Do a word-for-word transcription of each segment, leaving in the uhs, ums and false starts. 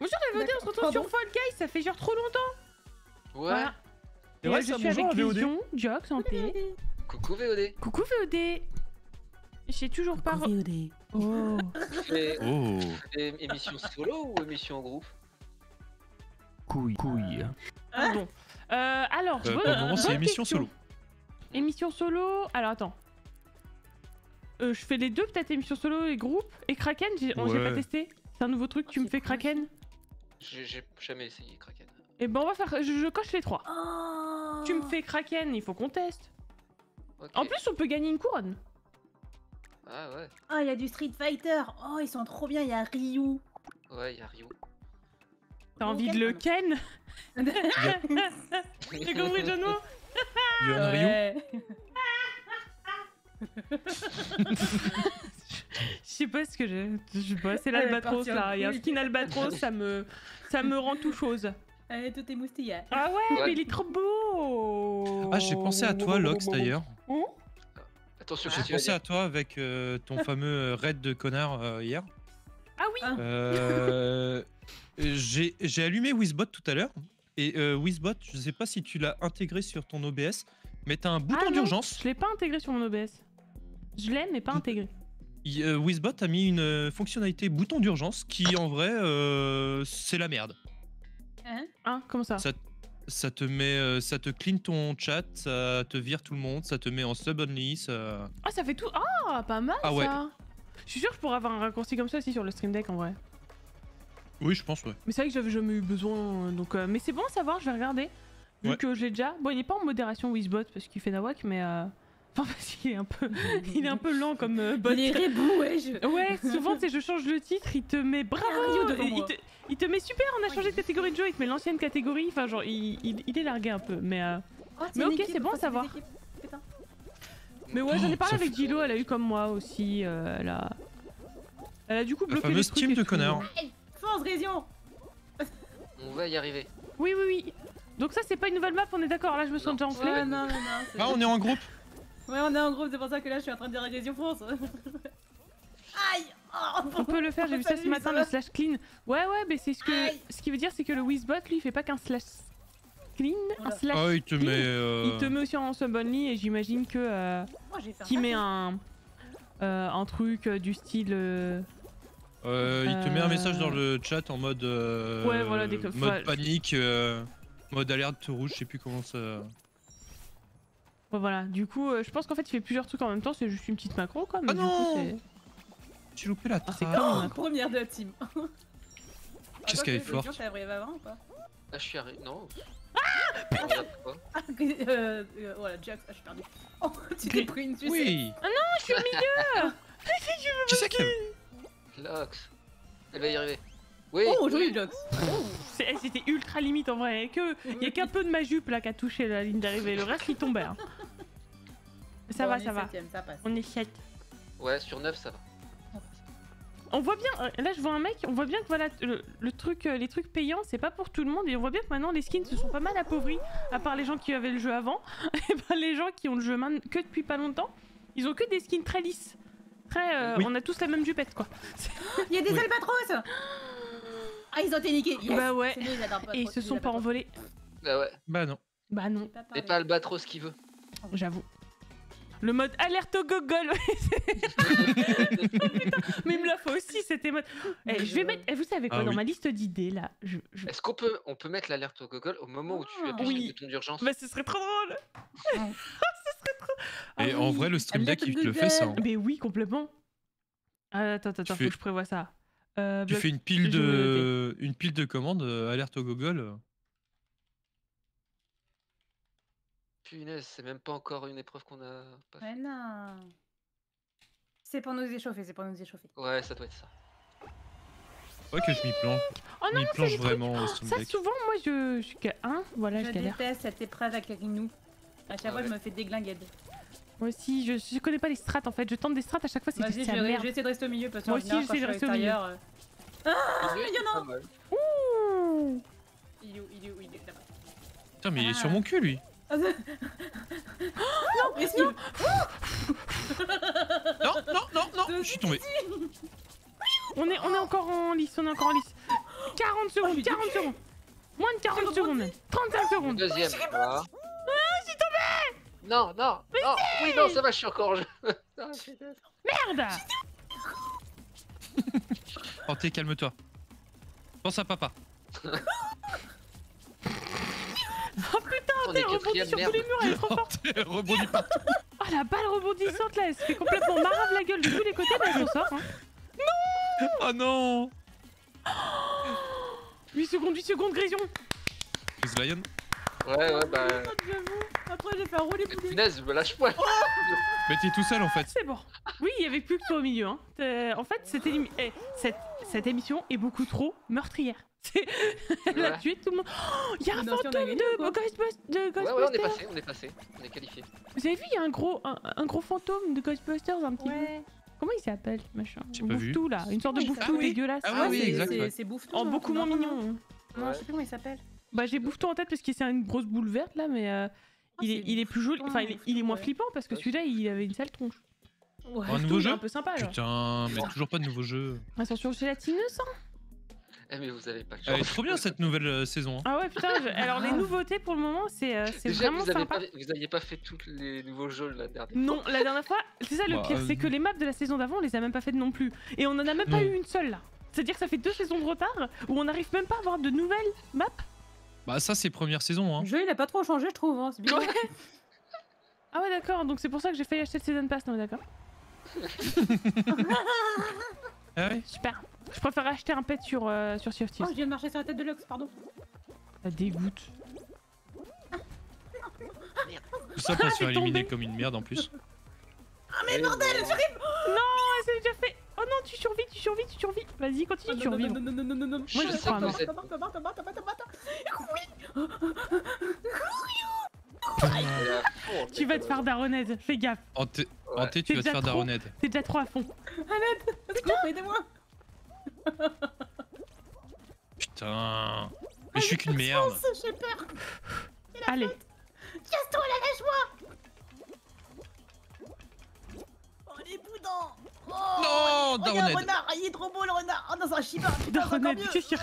Bonjour la V O D, on se retrouve sur Fall Guys, ça fait genre trop longtemps. Ouais. Voilà. Et ouais, là, je suis avec Vision, Djiox en paix. Coucou V O D. Coucou V O D. J'ai toujours pas... V O D. Oh. Et, oh. Et, émission solo ou émission en groupe? Couille. Couille. Ah bon. Euh, alors... Euh, pour le moment, c'est émission solo. Émission solo... Alors, attends. Euh, je fais les deux, peut-être, émission solo et groupe. Et Kraken, j'ai ouais. pas testé. C'est un nouveau truc, tu me fais Kraken? J'ai jamais essayé Kraken. Et ben, on va faire... Je, je coche les trois. Oh. Tu me fais Kraken, il faut qu'on teste. Okay. En plus, on peut gagner une couronne. Ah ouais. Ah, oh, il y a du Street Fighter. Oh, ils sont trop bien, il y a Ryu. Ouais, il y a Ryu. T'as envie de le Ken? J'ai compris, John Woo. Il y a un Ryu. Je sais pas ce que j'ai. Je sais pas, c'est l'Albatros là. Il y a un skin Albatros, ça me, ça me rend tout chose. Allez, tout est moustillé. Ah ouais, ouais, mais il est trop beau. Ah, j'ai pensé à toi, Loxe d'ailleurs. Hum Attention, j'ai pensé à toi avec euh, ton fameux raid de connard euh, hier. Ah oui. Euh, j'ai allumé WizeBot tout à l'heure. Et euh, WizeBot, je sais pas si tu l'as intégré sur ton O B S, mais t'as un bouton ah d'urgence. Je l'ai pas intégré sur mon O B S. Je l'ai, mais pas intégré. Euh, WizeBot a mis une euh, fonctionnalité bouton d'urgence qui, en vrai, euh, c'est la merde. Hein? Hein? Comment ça? Ça, ça te met, euh, ça te clean ton chat, ça te vire tout le monde, ça te met en sub only. Ça... Ah, ça fait tout. Ah, pas mal ah, ça. Ouais. Je suis sûr que je pourrais avoir un raccourci comme ça aussi sur le Stream Deck en vrai. Oui, je pense, ouais. Mais c'est vrai que j'avais jamais eu besoin, donc... Euh, mais c'est bon à savoir, je vais regarder, vu ouais. que j'ai déjà... Bon, il n'est pas en modération WizeBot, parce qu'il fait nawak, mais... Euh... Enfin, parce qu'il est un peu... il est un peu lent comme euh, bot. Il est rebou, ouais, je... Ouais, souvent, tu sais, je change le titre, il te met bravo, il, il, te... il te met super, on a changé de catégorie de jeu, il te met l'ancienne catégorie, enfin, genre, il, il, il est largué un peu, mais... Euh... Oh, mais ok, c'est bon à savoir. Mais ouais, j'en ai parlé oh, avec Gilo, elle a eu comme moi aussi, euh, elle a... Elle a du coup bloqué le les trucs team de connard. On va y arriver. Oui, oui, oui. Donc ça, c'est pas une nouvelle map, on est d'accord. Là, je me sens déjà enflé. Ouais, non, non, non, ah, on est en groupe. Ouais, on est en groupe, c'est pour ça que là, je suis en train de dire Régression France. Aïe oh, on peut le faire, j'ai vu ça ce matin, le slash clean. Ouais, ouais, mais c'est ce que... Aïe. Ce qui veut dire, c'est que le WizeBot, lui, il fait pas qu'un slash clean, voilà. Un slash oh, il te clean. Met... Euh... Il te met aussi en sub only et j'imagine que... Euh, oh, qu'il met un... Euh, un truc euh, du style... Euh... Euh, il te met un message dans le chat en mode, euh, ouais, voilà, des... mode enfin, panique, euh, mode alerte rouge, je sais plus comment ça... Ouais, voilà, du coup, euh, je pense qu'en fait il fait plusieurs trucs en même temps, c'est juste une petite macro quoi. Mais ah non, j'ai loupé la trace. Ah, c'est oh, première de la team. Qu'est-ce qu'elle est forte. T'es arrivé avant ou pas? Ah, je suis arrivé, non. Ah putain ah, euh, euh, voilà, Djiox, ah, je suis perdu. Oh, tu t'es pris une sucette. Oui. Ah non, je suis au milieu. Qui c'est qui? Loxe, elle va y arriver. Oui. Oh, joli Loxe. C'était ultra limite en vrai. Il n'y a qu'un peu de ma jupe là qui a touché la ligne d'arrivée. Le reste il tombait. Hein. Ça bon, va, ça va. septième, ça passe. On est sept. Ouais, sur neuf ça va. On voit bien, là je vois un mec, on voit bien que voilà, le, le truc, les trucs payants c'est pas pour tout le monde et on voit bien que maintenant les skins se sont pas mal appauvris, à part les gens qui avaient le jeu avant, et ben, les gens qui ont le jeu que depuis pas longtemps, ils ont que des skins très lisses. Après, euh, oui. on a tous la même jupette quoi. Il y a des oui. albatros. Ah, ils ont été niqués. Yes. Bah ouais. Lui, et ils se sont pas envolés. Bah ouais. Bah non. Bah non. C'est pas albatros qui veut. J'avoue. Le mode alerte au gogol. Mais il me la faut aussi, c'était mode. Eh, je vais mettre. Vous savez quoi, ah, dans oui. ma liste d'idées là. Je... Je... Est-ce qu'on peut, on peut mettre l'alerte au gogol au moment où tu appuies oui. sur le bouton d'urgence? Bah ce serait trop drôle. Ce serait trop. Ah, et oui. en vrai, le Stream Deck il te le fait ça. Hein. Mais oui, complètement. Ah, attends, attends, tu faut fais... que je prévoie ça. Euh, tu fais une pile de, une pile de commandes, euh, alerte au gogol. Punaise, c'est même pas encore une épreuve qu'on a pas fait. Ouais, non. C'est pour nous échauffer, c'est pour nous échauffer. Ouais, ça doit être ça. Ouais, que je m'y planque. Oh non, je m'y planche vraiment. Oh, ça, deck. Souvent, moi, je suis qu'à un. Voilà, je galère. Je déteste cette épreuve avec nous. À chaque ah, fois, ouais. je me fais déglinguer. Moi aussi, je, je connais pas les strats en fait. Je tente des strats à chaque fois, c'est juste la merde. Je vais essayer de rester au milieu parce que moi aussi, j'essaie de rester au milieu. Ah, il y en a un. Ouh. Il est où? Il est où? Il est là-bas. Putain, mais il est sur mon cul, lui. Oh, non, mais non. Non, non, non, non, je suis tombé. On est, on est encore en lice, on est encore en lice. quarante secondes, quarante secondes. Moins de quarante secondes. trente-cinq secondes. Deuxième. Ah, je suis tombé. Non, non, non. Oui, non, ça va, je suis encore. Merde. Hanté, calme-toi. Pense à papa. Oh putain, Hanté, rebondit sur tous les murs, elle est trop forte. Hanté, rebondit partout. Oh la balle rebondissante là, elle se fait complètement marave la gueule de tous les côtés, mais elle s'en sort. Hein. Non. Oh non. huit secondes, huit secondes, Grizzlion. Grizzlion. Ouais, ouais, oh, bah. Après, j'ai fait un rouler poulet. Punaise, me lâche pas. Mais t'es tout seul en fait. C'est bon. Oui, il y avait plus que toi au milieu. Hein. En fait, cette, élim... eh, cette... cette émission est beaucoup trop meurtrière. Elle ouais. a tué tout le monde. Il oh, y a un fantôme de Ghostbusters. Ghostbuster. Ouais, ouais, on est passé, on est passé. On est qualifié. Vous avez vu, il y a un gros, un, un gros fantôme de Ghostbusters, un petit ouais. peu. Comment il s'appelle, machin? Bouffe-Tout là. Une sorte de Bouffe-Tout dégueulasse. Ah oui, exactement. C'est Bouffe-Tout. En beaucoup moins mignon. Non, je sais plus comment il s'appelle. Bah j'ai Bouffe-Tout en tête parce que c'est une grosse boule verte là, mais euh, ah, il, est, il est plus joli, enfin il est, il est moins ouais. flippant parce que celui-là il avait une sale tronche. Ouais, un nouveau jeu un peu sympa. Putain, genre. Mais toujours pas de nouveau jeu. Attention, c'est latineuse hein. Eh mais vous avez pas le choix. Elle est trop bien cette nouvelle euh, saison. Hein. Ah ouais putain, je... alors les nouveautés pour le moment c'est euh, vraiment vous avez sympa. Pas, vous aviez pas fait tous les nouveaux jeux la dernière fois. Non, la dernière fois, c'est ça le bah, pire, euh... c'est que les maps de la saison d'avant on les a même pas faites non plus. Et on en a même non. pas eu une seule là. C'est-à-dire que ça fait deux saisons de retard où on n'arrive même pas à avoir de nouvelles maps. Bah ça c'est première saison hein. Le jeu il a pas trop changé je trouve hein, c'est bizarre. Ah ouais d'accord, donc c'est pour ça que j'ai failli acheter le season pass, non d'accord. Ah ouais. Super, je préfère acheter un pet sur euh, sur Sea of Tears. Oh je viens de marcher sur la tête de Loxe, pardon. Ça dégoûte. Tout ça pour se faire éliminer comme une merde en plus. Ah mais bordel, j'arrive. Non, c'est déjà fait. Oh non, tu survis, tu survis, tu survis. Vas-y, continue, tu survis. Non, non, non, non, non, non. Moi, je crois, non. Tu vas te faire daronnade, fais gaffe. Hanté, tu vas te faire daronnade. T'es déjà trop à fond. Allez, aidez-moi. Putain. Mais je suis qu'une merde. J'ai peur. Allez. Casse-toi, lâche-moi. Oh, les boudins. Oh, non, Daronette. Regarde, renard, il est trop beau le renard. Oh non, c'est un chiba. Daronette, tu suis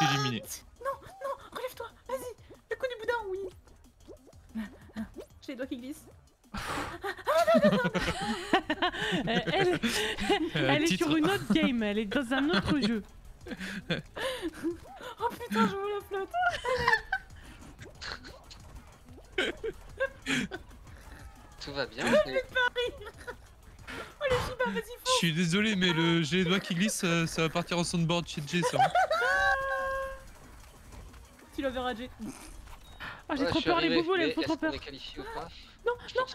éliminé. Non, non, relève-toi, vas-y. Le coup du boudin, oui. J'ai les doigts qui glissent. elle, elle, elle est sur une autre game, elle est dans un autre jeu. Oh putain, je vois la flotte. Tout va bien. Oh, putain. Oh les chibas, vas-y faut. Je suis désolé mais le j'ai les doigts qui glissent, ça, ça va partir en soundboard chez Jay ça. Tu l'as verras Jay. Ah j'ai trop peur les boubous, les faut trop peur. Non non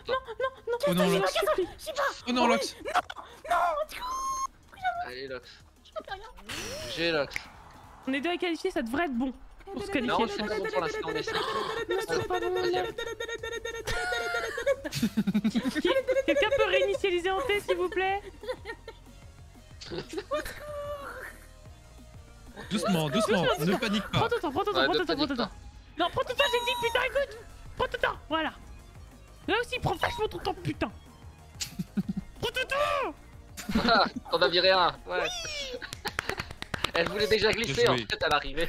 non non. Oh non Loxe. Oh non Loxe. Non non. Allez Loxe. J'ai Loxe. On est deux à qualifier, ça devrait être bon. Pour se qualifier. Non c'est bon pour l'instant on est ça. Quelqu'un peut réinitialiser Hanté s'il vous plaît? Doucement, doucement, ne panique pas. Prends ton temps, prends ton temps, prends ton temps, prends ton temps. Non, prends ton temps, j'ai dit putain, écoute. Prends ton temps, voilà. Là aussi, prends vachement ton temps, putain. Prends ton temps. Ah, t'en as viré un, ouais. Elle voulait déjà glisser en fait à l'arrivée.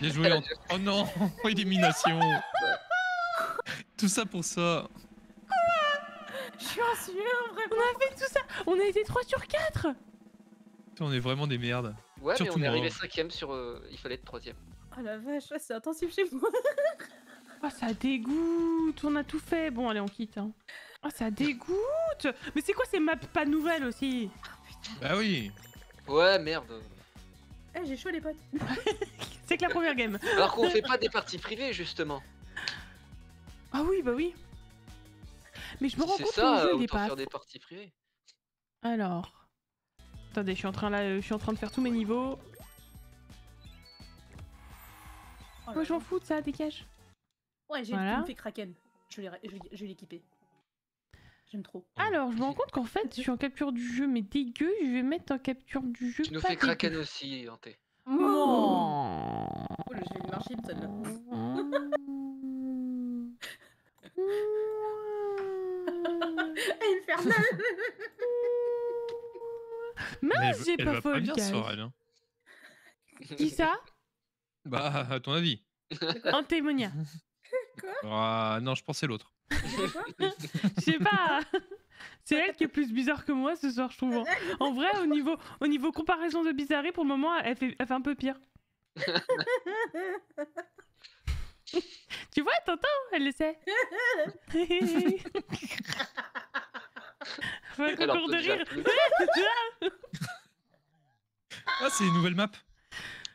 Bien joué. Oh non, élimination. Tout ça pour ça. Je suis en sueur, vraiment. On a fait tout ça. On a été trois sur quatre. On est vraiment des merdes. Ouais, surtout mais on est arrivé cinquième sur... Euh, il fallait être troisième. Oh la vache, ouais, c'est intensif chez moi. Oh, ça dégoûte. On a tout fait. Bon, allez, on quitte. Hein. Oh, ça dégoûte. Mais c'est quoi ces maps pas nouvelles aussi? Bah oui. Ouais, merde. Eh, j'ai chaud les potes. C'est que la première game. Alors qu'on fait pas des parties privées, justement. Ah oui, bah oui. Mais je me rends compte que le jeu il est pas. C'est ça, autant faire des parties privées. Alors, attendez, je suis en train là, je suis en train de faire tous mes niveaux. Oh moi, je m'en fous de ça, dégage. Ouais, j'ai voilà. Tout fait Kraken. Je l'ai équipé. J'aime trop. Alors, je me rends compte qu'en fait, je suis en capture du jeu, mais dégueu. Je vais mettre en capture du jeu. Tu nous fais Kraken aussi, Hanté. Oh, oh le jeu marché, celle-là. Infernal. Mince, j'ai pas Fall Guys. Qui ça? Bah, à ton avis. Antemonia. Quoi? Oh, non, je pensais l'autre. Je sais pas. C'est elle qui est plus bizarre que moi ce soir, je trouve. Hein. En vrai, au niveau, au niveau comparaison de bizarrerie, pour le moment, elle fait, elle fait un peu pire. Tu vois, t'entends, elle le sait. Un concours de rire. rire. Ah, c'est une nouvelle map.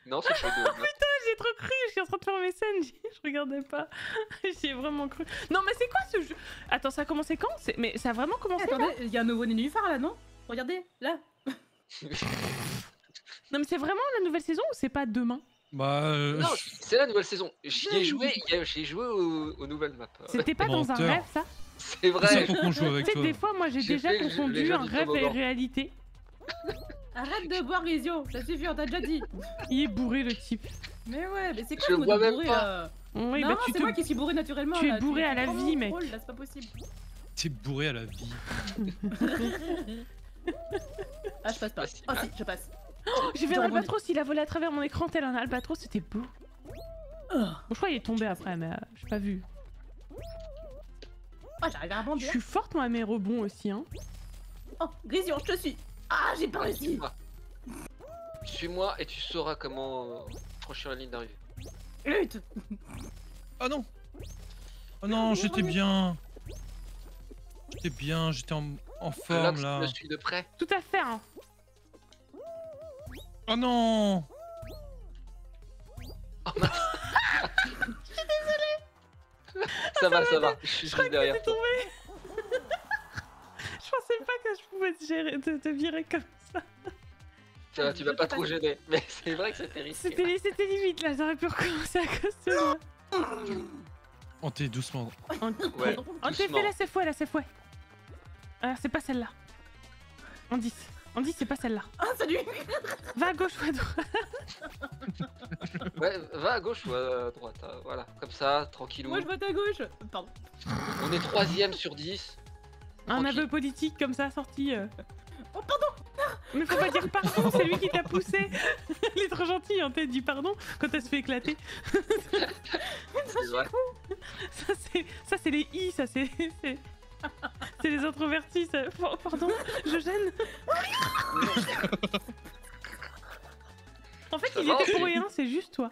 Non, c'est Shadow. Oh putain, j'ai trop cru, je suis en train de faire mes scènes, je regardais pas. J'ai vraiment cru. Non, mais c'est quoi ce jeu? Attends, ça a commencé quand? Mais ça a vraiment commencé? Attendez, là, il y a un nouveau nénuphar là, non? Regardez, là. Non, mais c'est vraiment la nouvelle saison ou c'est pas demain? Bah. Euh... Non, c'est la nouvelle saison. J'y ai joué, j'ai joué aux, aux nouvelles maps. C'était pas Menteur. Dans un rêve, ça? C'est vrai. Tu sais, des fois, moi j'ai déjà confondu un rêve et réalité. Arrête de boire, Rizio, ça suffit, on t'a déjà dit. Il est bourré le type. Mais ouais, mais c'est quoi le mot de bourré euh... oui, Non, bah, c'est te... moi qui suis bourré naturellement. Tu là, es bourré tu à la vie, mec. C'est pas possible. T'es bourré à la vie. Ah, je passe pas. Oh si, je passe. Oh, j'ai vu un albatros, il a volé à travers mon écran tel un albatros, c'était beau. Bon, je crois qu'il est tombé après, mais euh, j'ai pas vu. Oh, j'arrive à rebondir. Je suis forte, moi, à mes rebonds aussi, hein. Oh, Rizio, je te suis. Ah, j'ai pas réussi. Suis-moi et tu sauras comment franchir la ligne d'arrivée. Lutte. Oh non. Oh non, j'étais bien. J'étais bien, j'étais en, en forme Loxe, là. Je suis de près. Tout à fait. Hein. Oh non. Oh, ma... Je suis désolée. Ça, ça va, ça va. Je suis derrière. Je pensais pas que je pouvais te, gérer, te, te virer comme ça. Ça va, tu vas pas trop gêner, mais c'est vrai que c'était risqué. C'était limite là, j'aurais pu recommencer à cause de ça. On t'est doucement. On ouais, t'est fait là, c'est fouet, là, c'est fouet. Alors, c'est pas celle-là. On dit, on dit, c'est pas celle-là. Ah, oh, salut. Va à gauche ou à droite. Ouais, va à gauche ou à droite, euh, voilà. Comme ça, tranquillou. Moi, je vote à gauche. Pardon. On est troisième sur dix. Un aveu politique comme ça sorti. Euh... Oh pardon. Mais faut pas dire pardon, c'est lui qui t'a poussé. Il est trop gentil, hein, t'as dit pardon quand elle se fait éclater. Ça c'est ça c'est les i, ça c'est c'est les introvertis. Ça... Oh, pardon, je gêne. En fait, il était pour rien, c'est juste toi.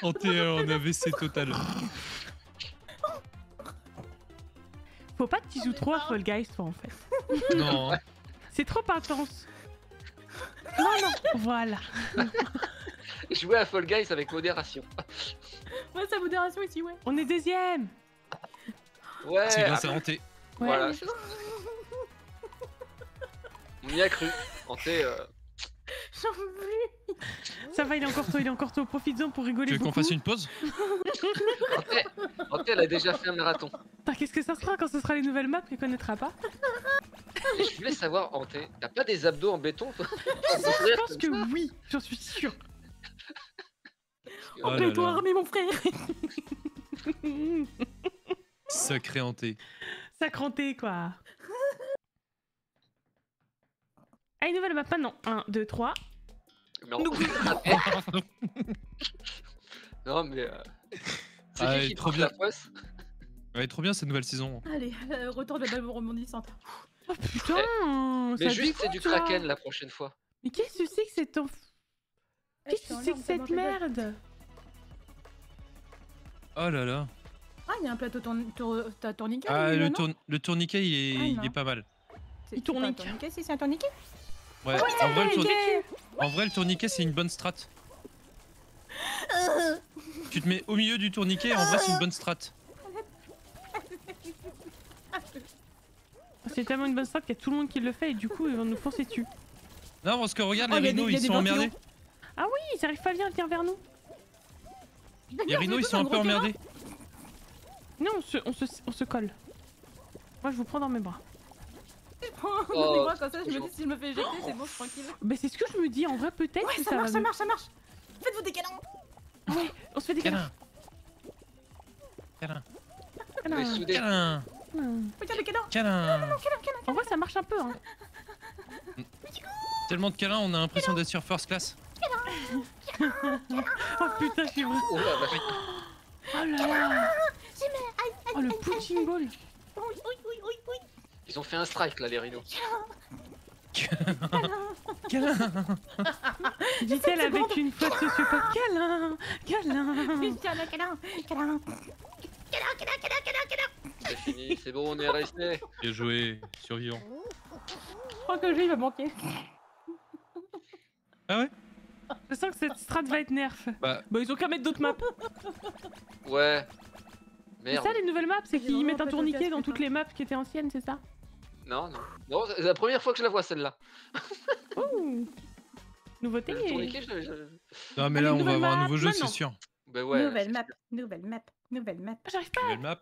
En T un, en A V C total. Faut pas que tu joues trop à Fall Guys, toi, en fait. Non. C'est trop intense. Non, non. Voilà. Jouer à Fall Guys avec modération. Ouais, c'est modération ici, ouais. On est deuxième. Ouais. C'est grâce à Hanté. Ouais. Voilà. On y a cru. Hanté... Euh... J'en veux plus. Ça va, il est encore tôt, il est encore tôt. Profites-en pour rigoler. Tu veux qu'on fasse une pause? En fait, elle a déjà fait un marathon. Qu'est-ce que ça sera quand ce sera les nouvelles maps qu'elle connaîtra pas? Je voulais savoir, Hanté, t'as pas des abdos en béton toi? Je pense que oui, j'en suis sûr. Oh là toi, mais mon frère. Sacré Hanté. Sacré Hanté, quoi. Ah, une nouvelle map maintenant. un, deux, trois. Non, non mais... Euh... C'est ah, qui trop bien. La fosse. Ouais, trop bien cette nouvelle saison. Allez, euh, retourne la balle rebondissante. Oh putain eh. Mais ça juste, c'est du Kraken la prochaine fois. Mais qu'est-ce que c'est que cette... Qu'est-ce que c'est que cette merde? Oh là là. Ah, il y a un plateau tourn... tour... T'as tourniquet? Ah, le, tour... le tourniquet, il est, ah, il est pas mal. Est... Il tournique. Qu'est-ce que c'est un tourniquet? Ouais, ouais, en vrai, le tourniquet, en vrai, le tourniquet c'est une bonne strat. Tu te mets au milieu du tourniquet, en vrai, c'est une bonne strat. C'est tellement une bonne strat qu'il y a tout le monde qui le fait et du coup, ils vont nous foncer dessus. Non, parce que regarde, oh, les Rhinos, ils sont emmerdés. Ah oui, ils arrivent pas bien, viens vers nous. Les Rhinos, ils sont un peu emmerdés. Non, on se, on, se, on se colle. Moi, je vous prends dans mes bras. Oh, moi comme ça je me dis s'il me fait éjecter c'est bon je suis tranquille. Mais c'est ce que je me dis en vrai peut-être. Ouais, ça, ça marche, ça marche, ça marche. Faites-vous des câlins. Ouais, on se fait des câlins. Câlins. Câlins. Câlins. Regarde le câlin. Câlin. Non, non, câlin, câlin. En vrai ça marche un peu hein. Tellement de câlins on a l'impression d'être sur first class. Câlin. Oh putain, j'ai vrai. Oh la vache. Oh là là. Oh le punching ball. Ils ont fait un strike là, les rhinos. Câlin. Dit-elle avec une fois de support. Câlin. Câlin. Câlin, câlin, câlin. C'est fini, c'est bon, on est resté. Bien joué, survivant. Je crois que le jeu il va manquer. Ah ouais? Je sens que cette strat va être nerf. Bah, bah ils ont qu'à mettre d'autres maps. Ouais. Merde. C'est ça les nouvelles maps, c'est qu'ils mettent un tourniquet dans toutes les maps qui étaient anciennes, c'est ça? Non, non. Non, c'est la première fois que je la vois celle-là. Ouh. Nouveauté. Le tourniquet, je, je... Non mais ah, là on va avoir un nouveau jeu, c'est sûr. Bah ouais. Nouvelle map, nouvelle map, nouvelle map. J'arrive pas. Nouvelle map.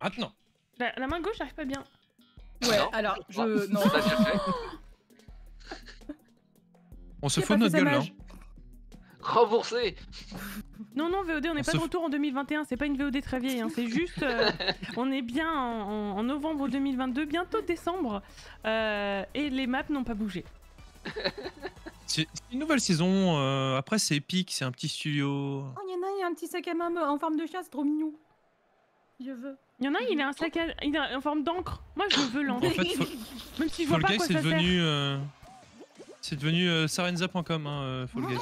Maintenant. La, la main gauche, j'arrive pas bien. Ouais, non. Alors je. Non. On se fout de notre gueule là. Remboursé. Non non V O D, on n'est pas de retour en deux mille vingt et un, c'est pas une V O D très vieille, hein, c'est juste euh, on est bien en, en novembre deux mille vingt-deux, bientôt décembre, euh, et les maps n'ont pas bougé. C'est une nouvelle saison, euh, après c'est épique, c'est un petit studio. Oh il y en a, il y a un petit sac à main en forme de chat, c'est trop mignon. Je veux. Il y en a, il a un sac à... il a en forme d'encre. Moi je veux l'encre. En fait, faut... Même si je vois pas à quoi ça sert. Euh... C'est devenu euh, Sarenza point com, hein, Fall Guys.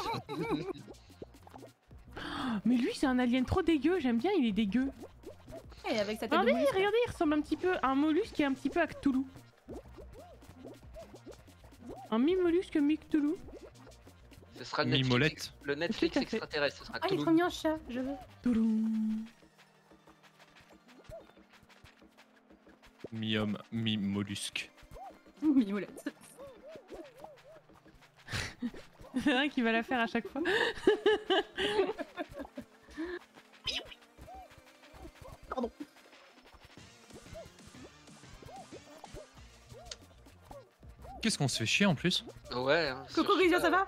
Mais lui, c'est un alien trop dégueu, j'aime bien, il est dégueu. Et avec sa tête regardez, de mollusque, regardez, il ressemble un petit peu à un mollusque qui est un petit peu à Cthulhu. Un mi-mollusque, mi-Cthulhu. Ce sera Netflix, le Netflix extraterrestre, ce sera Cthulhu. Ah, il est trop bien, chat, je veux. Cthulhu. Mi-homme, mi-mollusque. Mi-molette. C'est vrai qu'il va la faire à chaque fois. Pardon. Qu'est-ce qu'on se fait chier en plus? Ouais. Hein, Coco Rizio, ça va?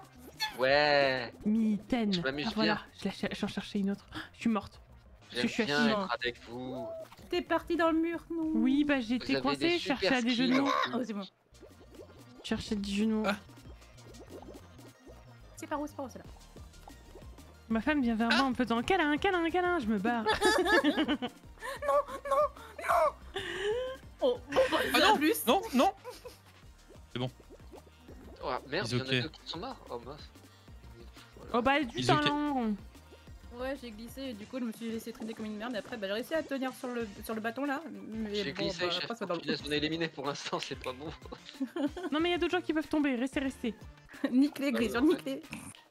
Ouais. Mitaine. Je m'amuse ah, voilà. bien. J'en cherchais une autre. Je suis morte. Je suis bien être avec vous. T'es parti dans le mur, non? Oui, bah j'étais coincée. Je cherchais à des genoux. Oh, c'est bon. Je cherchais des genoux. Ah. C'est par où, c'est par où, c'est là. Ma femme vient vers moi en me faisant câlin, câlin, câlin, je me barre. Non, non, non. Oh, bon, bah, ah non, plus. Non, non. C'est bon. Oh merde, il y en a deux qui sont morts. Oh mince. Oh bah, du talent. Ouais, j'ai glissé et du coup, je me suis laissé traîner comme une merde. Et après, bah, j'ai réussi à tenir sur le, sur le bâton là. J'ai bon, glissé, bah, chef. Après, dans le... On est éliminé pour l'instant, c'est pas bon. Non, mais il y a d'autres gens qui peuvent tomber, restez, restez. Nique les gris, sur nique les.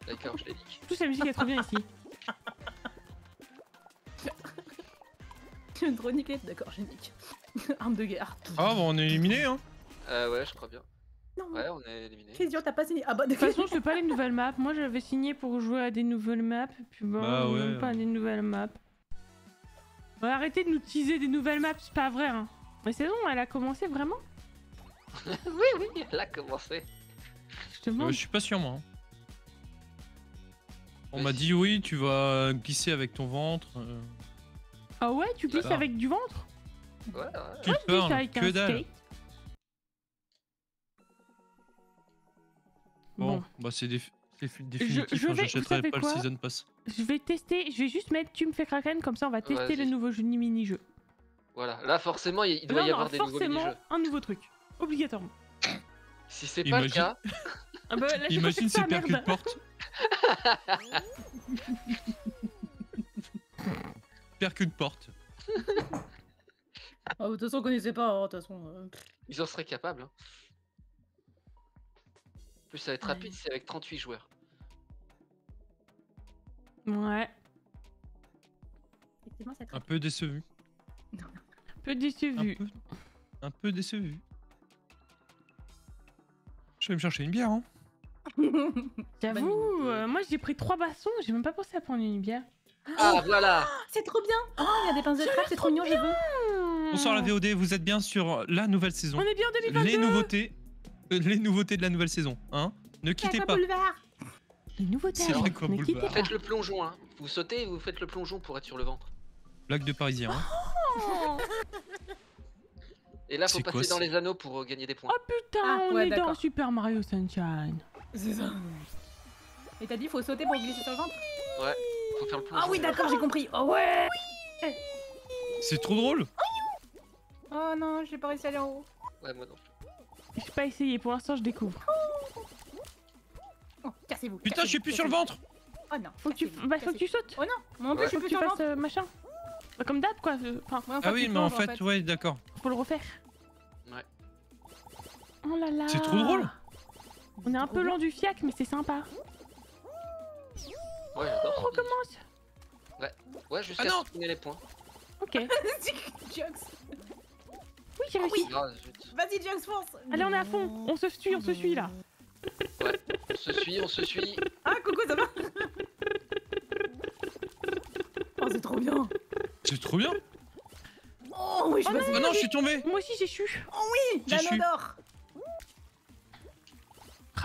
D'accord, je les nique. Toute la musique est trop bien ici. Tu veux trop niquer? D'accord, j'ai nique. Arme de guerre. Ah, bah on est éliminé, hein. Euh, ouais, je crois bien. Non. Ouais, on est éliminé. Qu'est-ce que t'as pas signé? Ah bah, de toute façon, je fais pas les nouvelles maps. Moi, j'avais signé pour jouer à des nouvelles maps. Puis bon, bah, ouais. Même pas les nouvelles maps. Bon, arrêtez de nous teaser des nouvelles maps, c'est pas vrai, hein. Mais c'est bon, elle a commencé vraiment. Oui, oui, elle a commencé. Euh, je suis pas sûr, moi. On m'a dit oui, tu vas glisser avec ton ventre. Euh... Ah ouais, tu glisses voilà. avec du ventre? Ouais, ouais. Tu ouais, parles, avec que dalle. Bon, bon, bah c'est déf définitif, je, je vais, j'achèterai pas le season pass. Je vais tester, je vais juste mettre tu me fais Kraken, comme ça on va tester le nouveau mini-jeu. Voilà, là forcément il doit là, y avoir des nouveaux mini-jeux. Forcément un nouveau truc, obligatoirement. Si c'est pas le cas... Ah bah, là, imagine ces percus de porte. Percus de porte. Oh, de toute façon, on connaissait pas. Hein, de toute façon, euh... ils en seraient capables. Hein. En plus, ça va être rapide, ouais. C'est avec trente-huit joueurs. Ouais. Un peu décevu. Non. Un peu décevu. Un peu, Un peu décevu. Je vais me chercher une bière, hein. J'avoue, euh, moi j'ai pris trois bassons, j'ai même pas pensé à prendre une bière. Ah oh, voilà. C'est trop bien. Oh, il y a des pinces de crabe, c'est trop mignon, j'ai vu. Bonsoir la V O D, vous êtes bien sur la nouvelle saison. On est bien en deux mille vingt-deux. Les nouveautés, euh, les nouveautés de la nouvelle saison, hein. Ne quittez pas. Boulevard. Les nouveautés. C'est vrai quoi, boulevard. Faites le plongeon, hein. Vous sautez et vous faites le plongeon pour être sur le ventre. Blague de parisien, hein. Oh. Et là, faut passer quoi, dans les anneaux pour euh, gagner des points. Oh putain, ah, on ouais, est dans Super Mario Sunshine. C'est ça. Et t'as dit faut sauter pour glisser sur le ventre? Ouais, faut faire le plongeon. Ah oui d'accord, j'ai compris. Oh ouais. C'est trop drôle. Oh non, j'ai pas réussi à aller en haut. Ouais, moi non. J'ai pas essayé, pour l'instant je découvre. Oh, cassez-vous. Putain, je suis plus sur le ventre. Oh non. Faut que tu, bah, faut que tu sautes. Oh non, moi non plus je suis plus sur le ventre. Euh, machin. Bah, comme d'hab quoi. Enfin, ouais, en fait, ah oui, mais en fait, en fait, ouais, d'accord. Faut le refaire. Ouais. Oh là là. C'est trop drôle. On est un peu lent du fiac, mais c'est sympa. Ouais, j'adore. On recommence. Ouais, ouais, jusqu'à ah ce qu'on ait les points. Ok. Djiox. Oui, j'ai réussi. Oh oui. Vas-y, Djiox, fonce. Allez, on est à fond. On se suit, on se suit là. Ouais, on se suit, on se suit. Ah, coucou, ça va. Oh, c'est trop bien. C'est trop bien. Oh, oui, je suis oh, non, non, je suis tombé. Moi aussi, j'ai chu. Oh, oui, l'anneau d'or.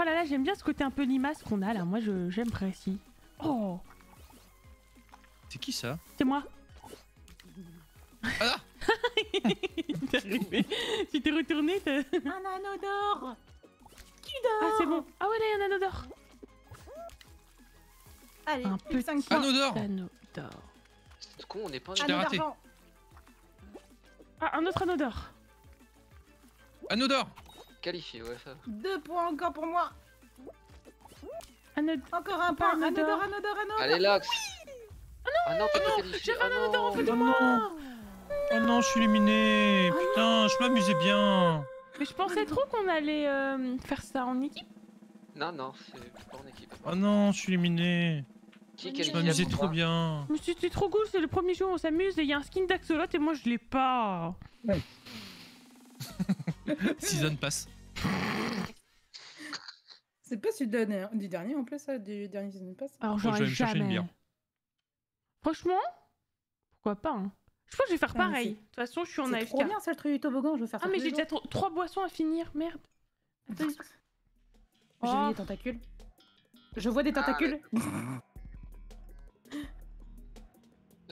Oh là là, j'aime bien ce côté un peu limace qu'on a là, moi j'aime précis. Oh. C'est qui ça? C'est moi. Ah. T'es arrivé. Tu t'es retourné. Un anneau d'or. Qui dort? Ah c'est bon. Ah ouais, là, un anneau d'or. Allez, un petit anneau d'or. Anneau d'or. C'est con, on n'est pas un anneau d'or. Ah, un autre anneau d'or. Anneau d'or. Qualifié, ouais, ça. Deux points encore pour moi. Encore un point. Anneau d'or, anneau d'or, anneau d'or. Allez, Loxe. Ah non, j'ai un anneau d'or en plus de moi. Oh non, je suis éliminé. Putain, je m'amusais bien. Mais je pensais trop qu'on allait euh, faire ça en équipe. Non, non, c'est pas en équipe. Oh non, je suis éliminé. Je m'amusais trop bien. Mais c'était trop cool, c'est le premier jour où on s'amuse et il y a un skin d'Axolot et moi je l'ai pas. Ouais. Season pass. C'est pas celui du dernier en plus, ça, du dernier season pass. Alors j'aurais oh, jamais. Chercher une bière. Franchement, pourquoi pas hein. Je pense que je vais faire non, pareil. De toute façon, je suis en A F K. C'est trop bien ça, le truc du toboggan, je veux faire ça. Ah mais j'ai déjà trois boissons à finir, merde. Attends. Oh. J'ai mis des tentacules. Je vois des tentacules. Ah.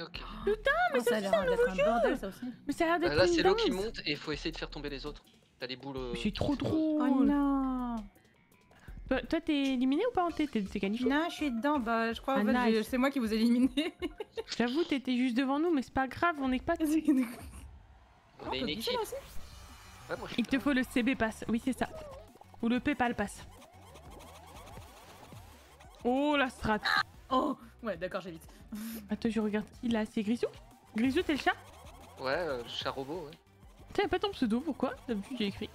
Okay. Putain, mais oh, ça a l'air d'être un bordel ça aussi. Mais ça a l'air d'être une dingue. Là, c'est l'eau qui monte et il faut essayer de faire tomber les autres. T'as les boules. Euh... C'est trop drôle. Oh non. Bah, toi, t'es éliminé ou pas en T? T'es qualifié? Non, je suis dedans. Bah, je crois ah, en fait, nice. C'est moi qui vous ai éliminé. J'avoue, t'étais juste devant nous, mais c'est pas grave, on est pas. On est une oh, équipe. Ouais, moi, il te faut le C B pass. Oui, c'est ça. Ou le PayPal pass. Oh la strat. Oh. Ouais, d'accord, j'évite. Attends, je regarde qui là, c'est Grisou? Grisou, t'es le chat? Ouais, euh, le chat robot, ouais. T'as pas ton pseudo, pourquoi? D'habitude, j'ai écrit.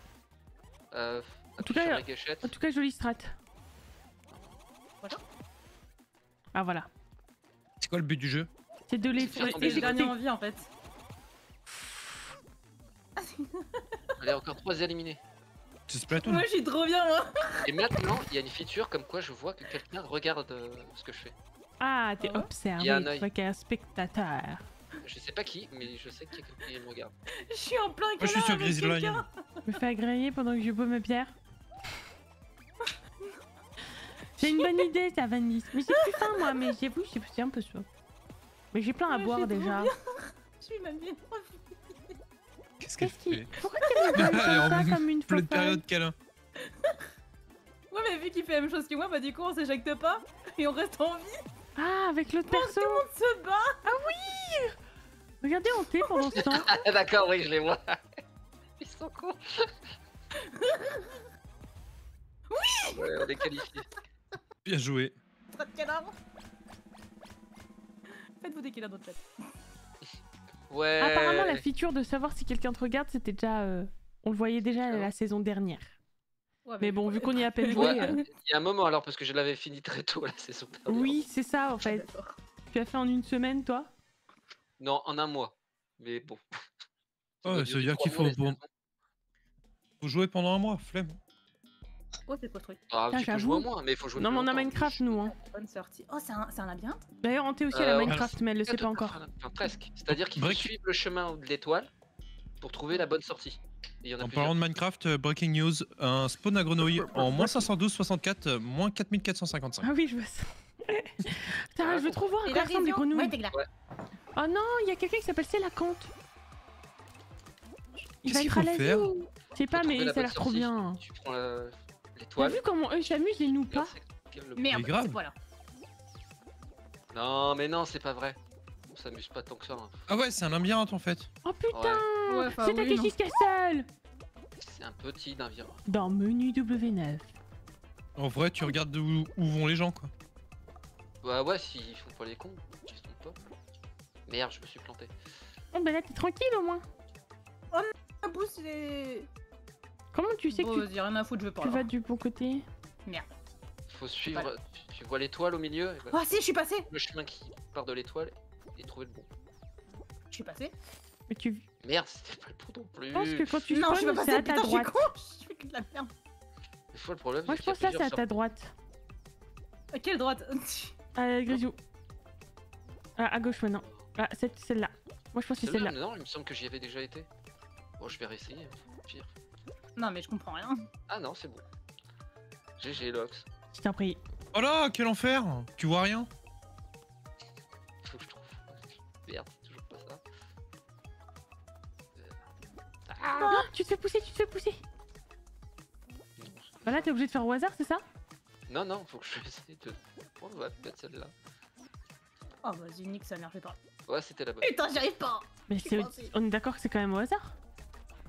Euh. En tout, cas, en tout cas, jolie strat. Voilà. Ah, voilà. C'est quoi le but du jeu? C'est de les faire. J'ai gagné en vie en fait. Allez, encore trois éliminés. Moi, je suis trop bien, moi. Et maintenant, il y a une feature comme quoi je vois que quelqu'un regarde euh, ce que je fais. Ah, t'es oh. observé, tu vois qu'il y a un spectateur. Je sais pas qui, mais je sais qu'il y a quelqu'un qui me regarde. Je suis en plein canard. Moi, je suis sur Grizzlion. Je me fais agréer pendant que je bois ma bière. J'ai une bonne idée, ça, Vanille. Mais j'ai plus faim, moi, mais j'avoue, j'ai un peu soif. Mais j'ai plein à ouais, boire déjà. Je suis même bien. Qu'est-ce qu'elle fait? Pourquoi tu me donnes ça comme une femme? Pleine période câlin. Ouais, mais vu qu'il fait la même chose que moi, bah du coup on s'éjecte pas et on reste en vie. Ah, avec l'autre perso. Tout le monde se bat. Ah oui. Regardez en T pendant ce temps. D'accord, oui, je les vois. Ils sont cons. Oui. Ouais, on est qualifiés. Bien joué. Trop de cadavres. Faites-vous des cadavres dans le chat. Ouais. Apparemment, la feature de savoir si quelqu'un te regarde, c'était déjà, euh, on le voyait déjà la saison dernière. Ouais, mais, mais bon, vu qu'on y a à peine joué... Ouais, euh... Il y a un moment alors, parce que je l'avais fini très tôt la saison dernière. Oui, c'est ça en fait. Tu as fait en une semaine, toi? Non, en un mois. Mais bon. Oh, ça, ça veut dire qu'il faut... Bon... faut jouer pendant un mois, flemme. Oh, c'est quoi le truc? Ah, tu peux jouer au moins, mais il faut jouer. Non, mais on a Minecraft, nous. Hein. Bonne sortie. Oh, c'est un, un labyrinthe. D'ailleurs, on t'est aussi euh, à la Minecraft, mais elle le sait pas encore. Enfin, presque. C'est-à-dire qu'il faut suivre le chemin de l'étoile pour trouver la bonne sortie. Y en, a en parlant de Minecraft, euh, breaking news, un spawn à grenouille en moins cinq cent douze soixante-quatre, euh, moins quatre mille quatre cent cinquante-cinq. Ah oui, je vois ça. Putain, ah, je veux trop voir un garçon des grenouilles. Ouais, ouais. Oh non, il y a quelqu'un qui s'appelle Célacante. Il va être à l'asile. Je sais pas, mais ça a l'air trop bien. Tu prends l'étoile. T'as vu comment eux s'amusent, ils nous pas. le mais problème. Grave. Voilà. Non mais non, c'est pas vrai. On s'amuse pas tant que ça. Hein. Ah ouais, c'est un labyrinthe en fait. Oh putain, ouais. Ouais, c'est un Cassis Castle. C'est un petit labyrinthe. Dans menu W neuf. En vrai, tu regardes où, où vont les gens quoi. Bah ouais, s'ils font pas les cons, ils se trompent pas. Merde, je me suis planté. Oh bah là, t'es tranquille au moins. Oh non, pousse les... Comment tu sais bon, que tu, rien à foutre, je veux tu vas du bon côté? Merde. Faut suivre, voilà. tu, tu vois l'étoile au milieu et voilà. Oh si, je suis passé. Le chemin qui part de l'étoile et trouver le bon. Je suis passé. Mais tu... Merde, c'était pas le bon non plus. Je pense que quand tu non, spawns, c'est à ta putain, droite. Je suis con, je fais de la merde. Des fois, le problème, moi je pense là c'est à ta droite. À quelle droite? À Grisou. À gauche maintenant. Ah, c'est celle-là. Moi je pense que c'est celle-là. Non, il me semble que j'y avais déjà été. Bon, je vais réessayer, pire. Non mais je comprends rien. Ah non, c'est bon. G G Loxe. Je t'en prie. Oh là, quel enfer! Tu vois rien? Faut que je trouve. Merde, c'est toujours pas ça. Euh... Ah non, tu te fais pousser, tu te fais pousser. Bah là, t'es obligé de faire au hasard, c'est ça? Non, non, faut que je fasse de... Oh, on va peut-être celle-là. Oh, vas-y, nique sa mère, je vais pas. Ouais, c'était la bonne. Putain, j'y arrive pas! Mais c'est... on est d'accord que c'est quand même au hasard?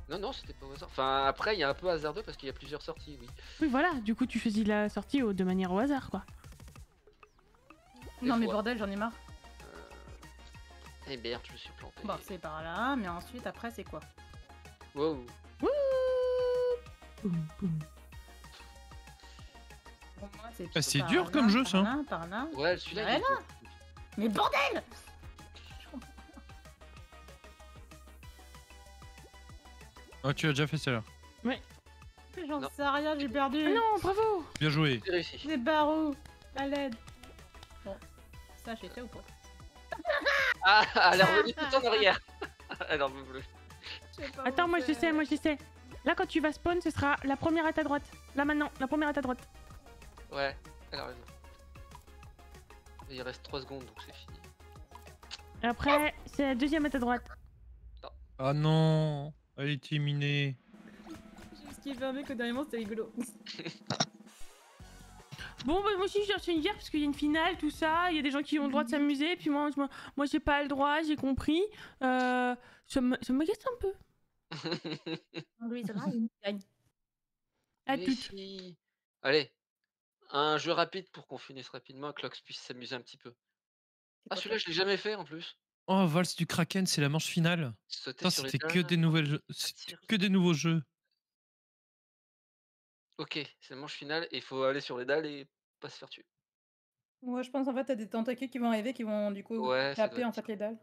Non, non, c'était pas au hasard. Enfin, après, il y a un peu hasardeux parce qu'il y a plusieurs sorties, oui. Oui, voilà, du coup, tu choisis la sortie de manière au hasard, quoi. Des non, fois. Mais bordel, j'en ai marre. Euh... Eh merde, je me suis planté. Bon, c'est par là, mais ensuite, après, c'est quoi? Wow. Wouh. Boum, boum. Pour moi, c'est bah, c'est dur là, comme jeu, ça. Par là, par là. Ouais, celui-là, ouais, il... Mais bordel! Oh, tu as déjà fait celle-là. Ouais. J'en sais rien, j'ai perdu. Ah non, bravo! Bien joué. J'ai réussi. Des barreaux, à l'aide. Bon, ça j'ai fait ou pas? Ah, elle est revenue tout en arrière. Elle en veut plus. Attends, moi je sais, moi je sais. Là, quand tu vas spawn, ce sera la première à ta droite. Là maintenant, la première à ta droite. Ouais, elle a raison. Il reste trois secondes, donc c'est fini. Après, c'est la deuxième à ta droite. Non. Ah non! Elle est éliminée. J'ai esquivé un mec au dernier moment, c'était rigolo. Bon, bah, moi aussi, j'ai reçu une guerre parce qu'il y a une finale, tout ça. Il y a des gens qui ont le droit de s'amuser. Puis moi, moi, moi j'ai pas le droit, j'ai compris. Euh, ça m'agace un peu. À toutes. Si... Allez, un jeu rapide pour qu'on finisse rapidement et que Loxe puisse s'amuser un petit peu. Ah, celui-là, je l'ai jamais fait en plus. Oh, Valse du Kraken, c'est la manche finale. C'était que des nouvelles jeux. que des nouveaux jeux. Ok, c'est la manche finale et il faut aller sur les dalles et pas se faire tuer. Ouais, je pense en fait t'as des tentacules qui vont arriver, qui vont du coup ouais, taper en fait les dalles.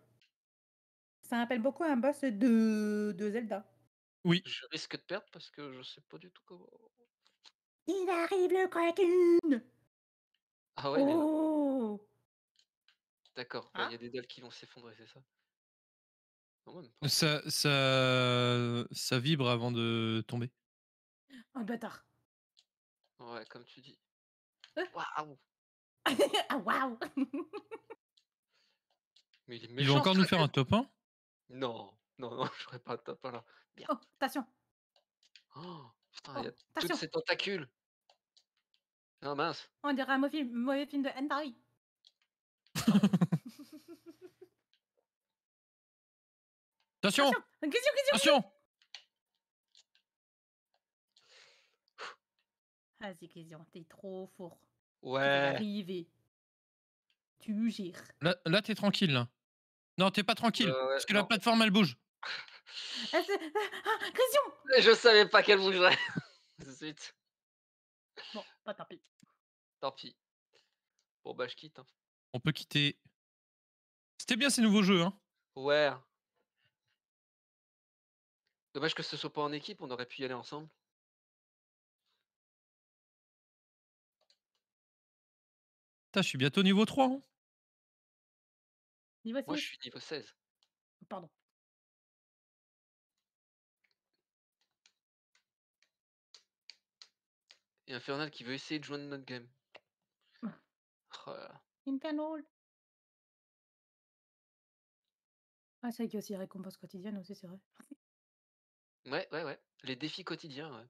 Ça rappelle beaucoup un boss de... de Zelda. Oui. Je risque de perdre parce que je sais pas du tout comment. Il arrive le Kraken. Ah ouais. Oh. D'accord, il ah. bah, y a des dalles qui vont s'effondrer, c'est ça? Non, même pas. Ça, ça, ça vibre avant de tomber. Oh, bâtard. Ouais, comme tu dis. Waouh. Ah, waouh. Mais il est méchant. Il va encore nous faire un top un hein? Non, non, non, je ferai pas un top un là. Bien. Oh, attention. Oh, putain, il oh, y a attention. Toutes ces tentacules. Non, mince. On dirait un mauvais film, mauvais film de Anne Paris. Attention, attention, attention, attention. Ah c'est question, t'es trop fort. Ouais. Arrivé. Tu gères. Là, là t'es tranquille là. Non t'es pas tranquille euh, ouais, parce que non. La plateforme elle bouge. Ah, ah, Christian. Je savais pas qu'elle bougerait. Tout de suite. Bon, bah tant pis. Tant pis. Bon bah je quitte. Hein. On peut quitter. C'était bien ces nouveaux jeux, hein. Ouais. Dommage que ce soit pas en équipe, on aurait pu y aller ensemble. Putain, je suis bientôt niveau trois, hein. Niveau seize. Moi, je suis niveau seize. Pardon. Et Infernal qui veut essayer de joindre notre game. Oh là là. Infernal. Ah, c'est vrai qu'il y a aussi les récompenses quotidiennes aussi, c'est vrai. Ouais, ouais, ouais. Les défis quotidiens, ouais.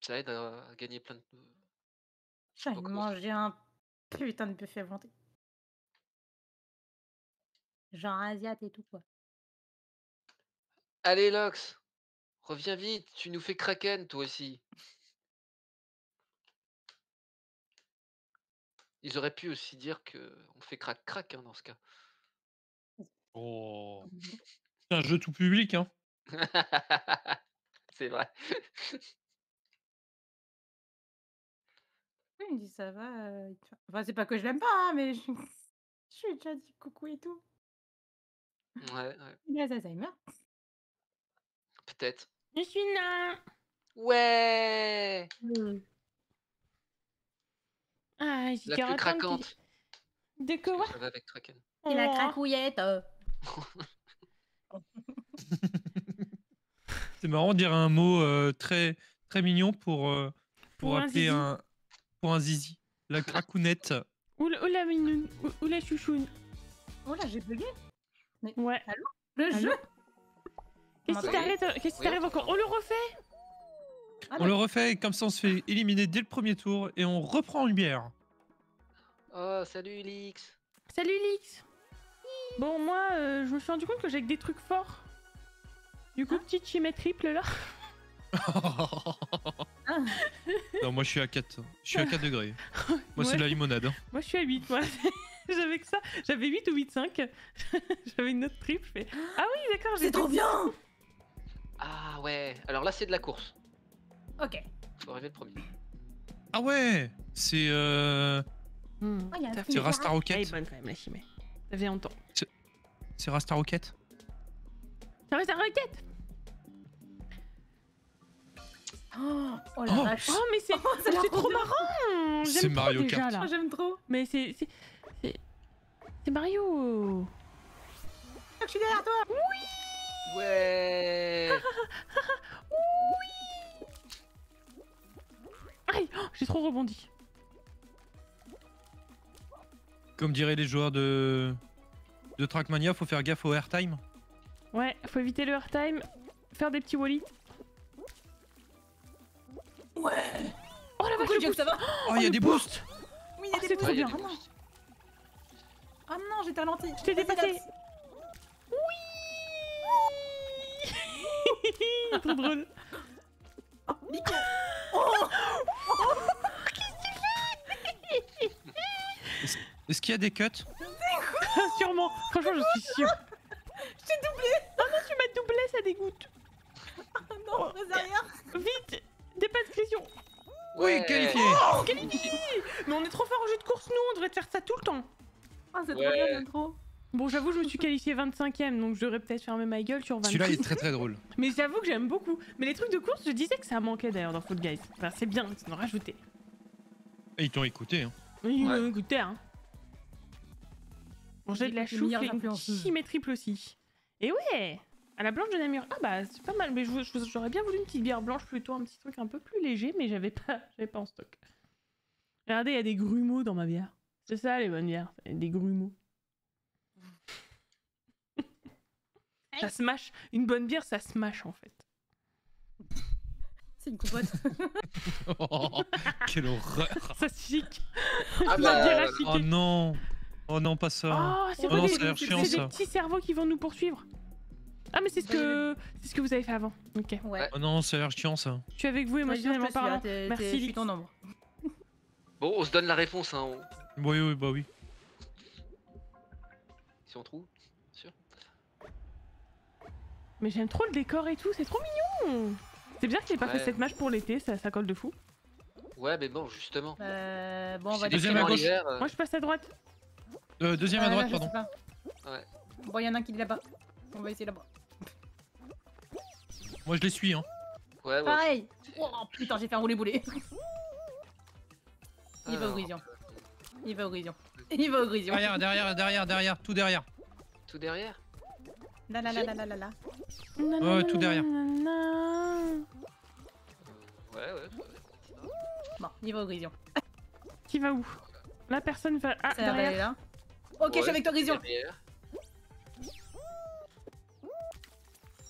Ça aide à gagner plein de... J'ai mangé un putain de buffet vanté. Genre asiat et tout, quoi. Allez, Loxe, reviens vite. Tu nous fais kraken, toi aussi. Ils auraient pu aussi dire qu'on fait crac-crac hein, dans ce cas. Oh. C'est un jeu tout public, hein. C'est vrai. Oui, il me dit ça va. Euh... Enfin, c'est pas que je l'aime pas, hein, mais je... je lui ai déjà dit coucou et tout. Ouais, ouais. Il a Alzheimer. Peut-être. Je suis nain. Ouais. Mmh. Ah, j'ai la plus craquante. De quoi que avec Kraken. Et oh. La cracouillette. C'est marrant de dire un mot euh, très, très mignon pour, euh, pour, pour appeler un, un... Pour un zizi. La cracounette. Ou la mignoune. Ou la chouchoune. Oh là, j'ai bugué. Mais... Ouais. Allô le Allô jeu. Qu'est-ce qui t'arrive Qu'est-ce qui t'arrive encore? On le refait. Ah, on mais... le refait, comme ça on se fait éliminer dès le premier tour et on reprend une bière. Oh, salut Lix. Salut Lix. Bon, moi, euh, je me suis rendu compte que j'ai que des trucs forts. Du coup, ah. Petite chimée triple là. Non, moi je suis à quatre. Je suis à quatre degrés. Moi, ouais. C'est de la limonade. Hein. Moi, je suis à huit, moi. J'avais que ça. J'avais huit ou huit virgule cinq. J'avais une autre triple. Mais... Ah oui, d'accord. C'est trop bien. Ah ouais. Alors là, c'est de la course. Ok. Faut arriver le premier. Ah ouais. C'est euh... Mmh. Oh, c'est Rasta Rocket. Elle est bonne quand même la chimée. Ça faisait longtemps. C'est Rasta Rocket. C'est Rasta Rocket. Oh, oh la oh. Vache. Oh mais c'est oh, trop marrant. C'est Mario déjà, Kart. J'aime trop. Mais c'est... C'est Mario. Je suis derrière toi. Oui. Ouais. Oui. Aïe, oh, j'ai trop rebondi. Comme diraient les joueurs de de Trackmania, faut faire gaffe au airtime. Ouais, faut éviter le airtime, faire des petits wallits. Ouais. Oh la vache, le boost. Ça va. Oh, il oh, y a des boosts. Oui, il y a oh, des boosts. Bien. Ah non. Ah non, j'ai talenté. Je t'ai dépassé. Oui. Trop drôle. Oh, Nico. Oh. Oh. Qu'est-ce que tu fais? Est-ce qu'il y a des cuts? Sûrement. Franchement, je suis sûre. Je t'ai doublé. Oh non, tu m'as doublé, ça dégoûte. Oh non, oh. Derrière. Vite, dépasse Grizzlion. Ouais. Oui, qualifié. Oh, qualifié. Mais on est trop fort au jeu de course, nous. On devrait faire ça tout le temps. Ah, c'est ouais. Trop bien, l'intro. Bon, j'avoue, je me suis qualifié vingt-cinquième, donc j'aurais peut-être fermé ma gueule sur vingt-cinq. Celui-là, il est très très drôle. Mais j'avoue que j'aime beaucoup. Mais les trucs de course, je disais que ça manquait d'ailleurs dans Fall Guys. Enfin, c'est bien, ils en ont rajouté. Et ils t'ont écouté, hein. Oui, ils ouais. M'ont écouté, hein. Manger de la chouffe et une chimée triple aussi. Et ouais. À la blanche de Namur. Ah bah, c'est pas mal, mais j'aurais bien voulu une petite bière blanche plutôt, un petit truc un peu plus léger, mais j'avais pas, j'avais pas en stock. Regardez, il y a des grumeaux dans ma bière. C'est ça, les bonnes bières, des grumeaux. Ça se mâche. Une bonne bière, ça se mâche en fait. C'est une compote. Oh, quelle horreur. Ça se chique. Ah bah... Oh non. Oh non, pas ça. Oh, c'est oh des, des, des petits cerveaux qui vont nous poursuivre. Ah mais c'est ce que c'est ce que vous avez fait avant. Ok. Ouais. Oh non, ça a l'air chiant ça. Je suis avec vous émotionnellement parlant. Merci. Je suis ton nombre. Bon, on se donne la réponse. Hein. On... Oui, oui, bah oui. Si on trouve. Mais j'aime trop le décor et tout, c'est trop mignon. C'est bien que t'aies pas ouais. Fait cette match pour l'été, ça, ça colle de fou. Ouais, mais bon, justement. Euh, bon, on va deuxième à gauche. Euh... Moi, je passe à droite. Euh, deuxième euh, à droite, là, pardon. Ouais. Bon, y'en a un qui est là-bas. On va essayer là-bas. Moi, je les suis, hein. Ouais, ouais. Pareil. Oh putain, j'ai fait un roulé-boulé. Il, ah, va au Il va au Grizzlion. Il va au Grizzlion. Derrière, derrière, derrière, derrière, tout derrière. Tout derrière. La la la la la la la. Ouais, tout derrière. Euh, ouais, ouais. Bon, il va au Grizzlion. Qui va où? La personne va... Ah, derrière. Derrière là. Ok, ouais, je suis avec toi, Grizzlion.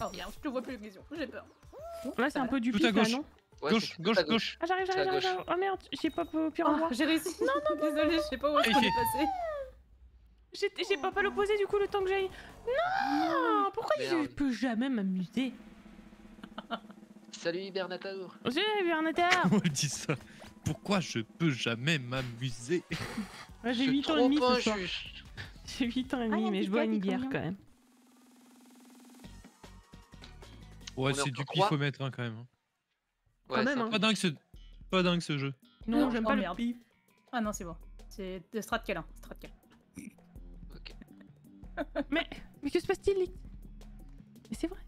Oh merde, je te vois plus, Grizzlion. J'ai peur. Là, c'est un peu du pif, non? Ouais, Ouais, gauche, gauche, gauche, gauche. Ah, j'arrive, j'arrive, j'arrive. Oh merde, j'ai pas pu au endroit. J'ai réussi. Non, non, désolé, je sais pas où est-ce qu'on est passé. J'ai pas pas l'opposé du coup le temps que j'aille. Non, pourquoi je peux jamais m'amuser? Salut Hibernator. Salut Hibernator. Comment elle dit ça? Pourquoi je peux jamais m'amuser? Ouais, j'ai huit ans et demi ce soir. J'ai huit ans et demi mais je bois une bière quand même. Ouais, c'est du pif au mètre hein, quand même. Ouais, quand même, hein. Pas dingue ce, pas dingue ce jeu. Non, non j'aime pas le pif. Ah non, c'est bon. C'est de Stratcal, hein. Stratcal. Ok. mais, mais que se passe-t-il? Mais c'est vrai.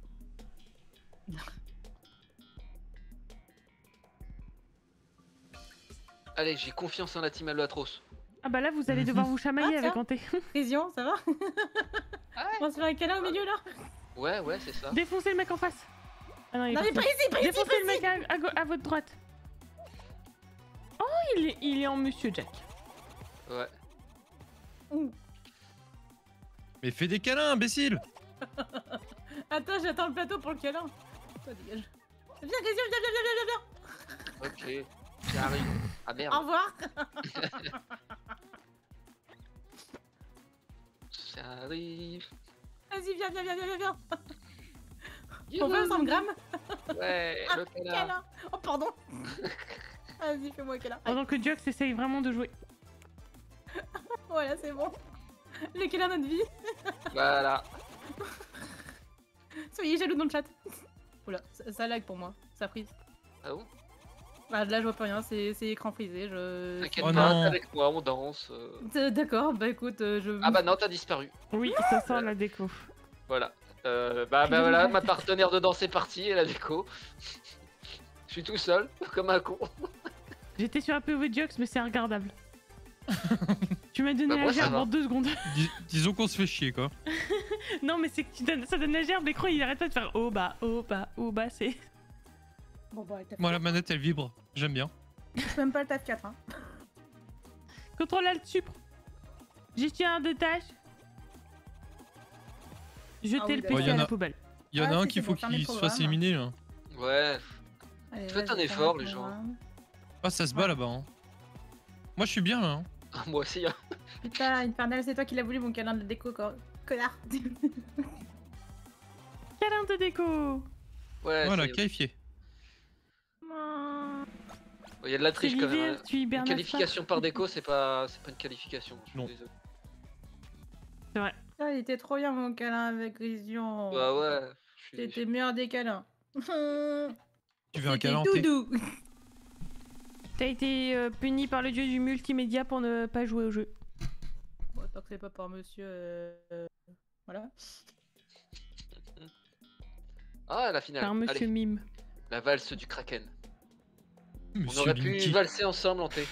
Allez, j'ai confiance en la team Albatros. Ah bah là, vous allez devoir vous chamailler ah, avec Anté. Présion, ça va? ah ouais. On se fait un câlin au milieu là? Ouais, ouais, c'est ça. Défoncez le mec en face. Ah non, il non mais précis, précis, défoncez précis. Le mec à, à, à votre droite. Oh, il est, il est en Monsieur Jack. Ouais. Ouh. Mais fais des câlins, imbécile. Attends, j'attends le plateau pour le câlin. Toi, dégage. Viens, Grizzlion, viens, viens, viens, viens, viens. Ok, j'arrive. Ah merde. Au revoir. J'arrive. Vas-y, viens, viens, viens, viens, viens. On veut cent grammes. Ouais, ah, le câlin. Oh, pardon. Vas-y, fais-moi câlin. Pendant que Djiox essaye vraiment de jouer. Voilà, c'est bon. Le câlin notre vie. Voilà. Soyez jaloux dans le chat. Oula, ça, ça lag pour moi. Ça frise. Ah bon? Bah là, je vois pas rien. C'est écran frisé. Je... T'inquiète oh pas, t'es avec moi, on danse. Euh... D'accord, bah écoute, je... Ah bah non, t'as disparu. Oui, ça sent la déco. Voilà. Euh, bah, bah voilà, ma partenaire de danse est partie et la déco. Je suis tout seul, comme un con. J'étais sur un P O V Djiox, mais c'est regardable. tu m'as donné bah, la gerbe en deux secondes. Dis disons qu'on se fait chier, quoi. non, mais c'est que tu donnes... ça donne la gerbe, l'écran, il arrête pas de faire oh bah, oh bah, oh bah, c'est... Bon, bah, moi la manette elle vibre, j'aime bien. Je peux même pas le taf quatre hein. Contrôle alt supre. Gestion un de tâche. Jeter ah oui, le P C ouais, à la poubelle. Il y en a ah, un qu'il faut qu'il se fasse éliminer là. Ouais. Allez, faites là, un effort les gens. Ah ça se bat ouais. Là-bas hein. Moi je suis bien là hein. Ah, moi aussi hein. Putain Infernal c'est toi qui l'as voulu mon câlin de déco connard. Câlin de déco. Ouais. Voilà qualifié. Il y a de la triche quand même. Une qualification par déco, c'est pas, c'est pas une qualification. Je suis désolé. C'est vrai. Ah, il était trop bien mon câlin avec Grizzlion. Bah ouais. C'était meilleur des câlins. Tu veux un câlin? Tout doux. T'as été euh, puni par le dieu du multimédia pour ne pas jouer au jeu. Bon, tant que c'est pas par monsieur. Euh... Voilà. Ah la finale. Par monsieur. Allez. Mime. La valse du Kraken. Monsieur on aurait pu Linky. Valser ensemble en thé.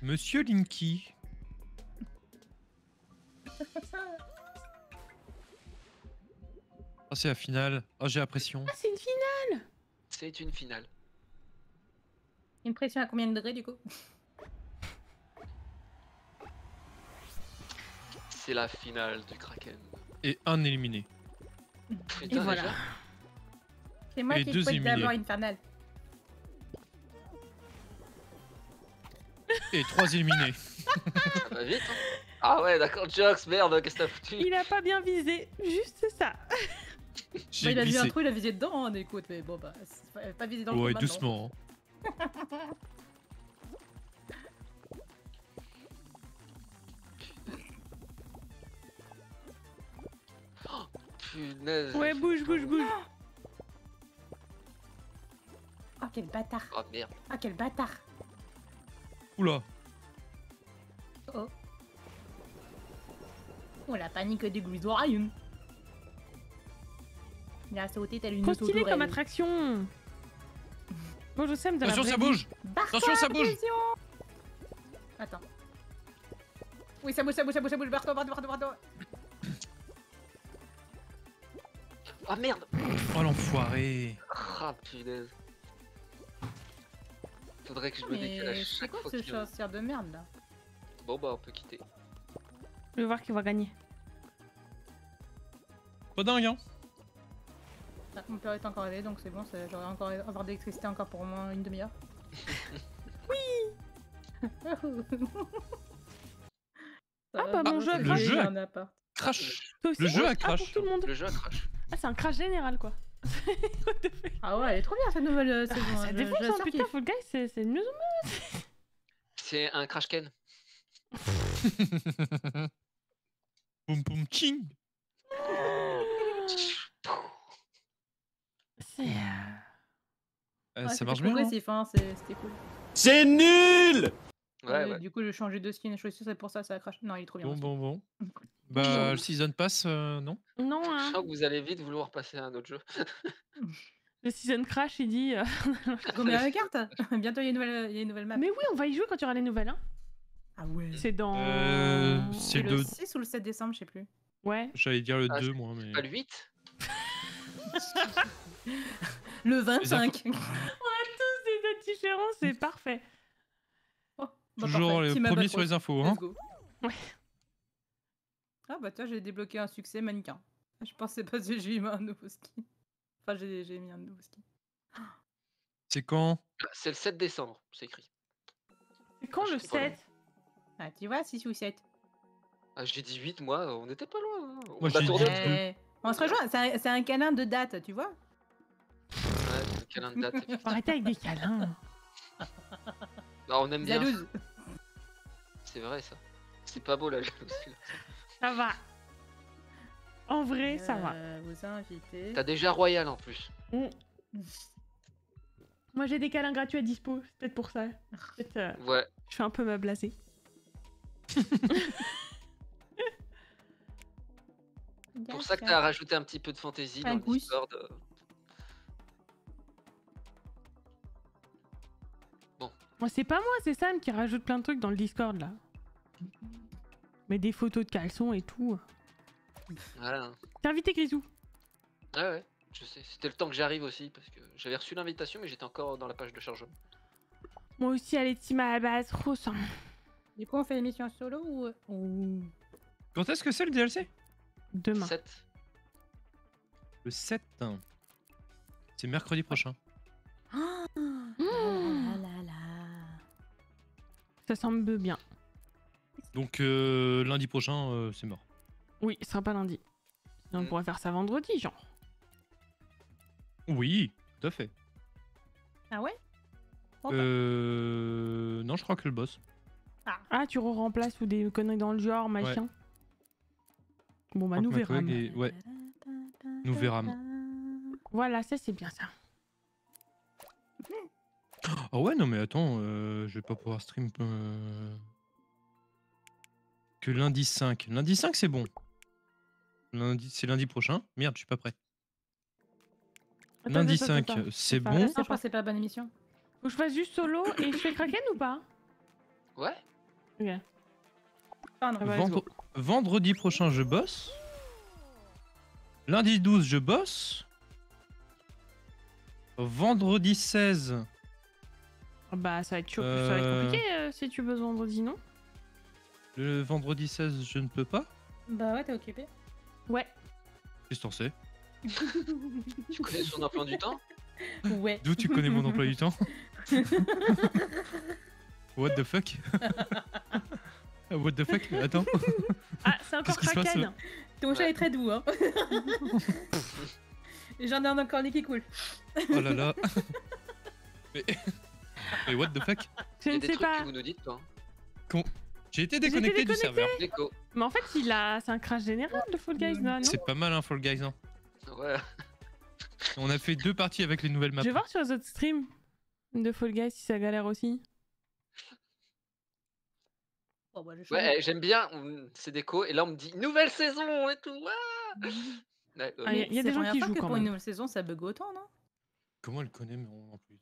Monsieur Linky. Oh c'est la finale. Oh j'ai la pression. Ah c'est une finale. C'est une finale. Une pression à combien de degrés du coup? C'est la finale du Kraken. Et un éliminé. Putain, et voilà. C'est moi et qui souhaite d'avoir Infernal. Et trois éliminés. Ça va vite. Hein. Ah ouais, d'accord, Djiox, merde, qu'est-ce que t'as foutu? Il a pas bien visé, juste ça. bah, il a visé un trou, il a visé dedans, hein, écoute, mais bon, bah, pas visé dans le trou. Ouais, doucement. Punaise, ouais bouge bouge bouge. Oh quel bâtard. Oh merde. Oh quel bâtard. Oula. Oh. Oh la panique du Grizzlion. Il a sauté telle une auto. Trop stylé comme attraction. Bon je sais me. Attention ça bouge. Attention ça bouge. Attends. Oui ça bouge ça bouge ça bouge ça bouge. Barre-toi barre-toi barre-toi. Ah oh, merde! Oh l'enfoiré! Ah oh, punaise! Faudrait que je me décale à chaque fois. C'est quoi ce chasseur de merde là? Bon bah on peut quitter. Je vais voir qui va gagner. Pas dingue hein! Ah, mon père est encore allé, donc c'est bon, j'aurai encore avoir d'électricité encore pour au moins une demi-heure. Oui. Ah bah mon jeu a crash. Crash. Le jeu a crash. Le jeu a crash. Ah c'est un crash général quoi. Ah ouais, elle est trop bien cette nouvelle euh, saison. Ah, ça défonce hein, putain, Fall Guys, c'est de mieux en mieux. C'est un crash Ken. Boum boum ching. C'est... Euh... Euh, ouais, ça marche bien, progressif, hein, c'était cool. C'est nul ouais, ouais, ouais. Du coup, j'ai changé de skin, je suis sûr c'est pour ça, ça a craché. Non, il est trop bien. Bon, bon, bon. Bah, le Season Pass, euh, non Non, hein. Je crois que vous allez vite vouloir passer à un autre jeu. Le Season Crash, il dit... Euh... Combien la carte. Bientôt, il y, nouvelle, il y a une nouvelle map. Mais oui, on va y jouer quand il y aura les nouvelles, hein. Ah ouais. C'est dans... Euh, c'est le... le six ou le sept décembre, je sais plus. Ouais. J'allais dire le ah, deux, moi, mais... Pas le huit. Le vingt-cinq. On a tous des dates différentes, c'est parfait. Oh, bah toujours parfait. Le premier sur les infos. Hein. Ouais. Ah bah toi j'ai débloqué un succès mannequin. Je pensais pas que j'ai mis un nouveau ski. Enfin j'ai mis un nouveau ski. C'est quand? C'est le sept décembre, c'est écrit. C'est quand le sept? Ah tu vois, six ou sept. Ah j'ai dit huit moi, on n'était pas loin. Hein. On a tourné. Hey. On se rejoint, c'est un, un câlin de date, tu vois. Arrêtez avec des câlins. Bah on aime bien. C'est vrai ça. C'est pas beau la jalousie. Ça va. En vrai, euh, ça va. T'as déjà Royal en plus. Mm. Moi j'ai des câlins gratuits à dispo. C'est peut-être pour ça. Peut-être, euh, ouais. Je suis un peu ma blasée. C'est pour ça que t'as rajouté un petit peu de fantaisie dans le Discord. C'est pas moi, c'est Sam qui rajoute plein de trucs dans le Discord là. Mais des photos de caleçons et tout. Voilà. T'as invité Grisou? Ah ouais, je sais. C'était le temps que j'arrive aussi parce que j'avais reçu l'invitation mais j'étais encore dans la page de chargement. Moi aussi, allez team à la base, ressent. Du coup, on fait l'émission solo ou... ou... Quand est-ce que c'est le D L C? Demain. sept. Le sept. Hein. C'est mercredi prochain. Oh mmh. Ça semble bien. Donc euh, lundi prochain, euh, c'est mort. Oui, ce sera pas lundi. Sinon, on pourrait faire ça vendredi, genre. Oui, tout à fait. Ah ouais oh euh... Non, je crois que le boss. Ah, ah tu re-remplaces ou des conneries dans le genre, machin. Ouais. Bon bah nous verrons. Est... Ouais. Nous verrons. Voilà, ça c'est bien ça. Ah oh ouais non mais attends, euh, je vais pas pouvoir stream euh... que lundi cinq. Lundi cinq c'est bon. Lundi, c'est lundi prochain. Merde, je suis pas prêt. Attends, lundi attends, cinq c'est bon. Pas, je crois que c'est pas la bonne émission. Faut que je fasse juste solo et je fais Kraken ou pas? Ouais. Okay. Ah non. Vendre... Vendredi prochain je bosse. Lundi douze je bosse. Vendredi seize... Bah ça va être, chaud, euh... ça va être compliqué euh, si tu bosses vendredi, non? Le vendredi seize, je ne peux pas. Bah ouais, t'es occupé. Ouais. Qu'est-ce que t'en sais? Tu connais son emploi du temps? Ouais. D'où tu connais mon emploi du temps? What the fuck? What the fuck? Attends. Ah, c'est encore Kraken. Ton chat est très doux, hein. J'en ai un encore qui coule. Oh là là. Mais... Mais what the fuck? Je ne sais pas. Con... J'ai été déconnecté, été déconnecté du serveur. Déco. Mais en fait, il a, c'est un crash général de Fall Guys, non? C'est pas mal, hein, Fall Guys. Hein. Ouais. On a fait deux parties avec les nouvelles maps. Je vais voir sur les autres streams de Fall Guys si ça galère aussi. Oh, bah, ouais, j'aime bien ces décos. Et là, on me dit nouvelle saison et tout. Ah ouais, euh, ah, il y a des gens qui jouent que quand pour même. Une nouvelle saison, ça bug autant, non? Comment elle connaît mais on en plus.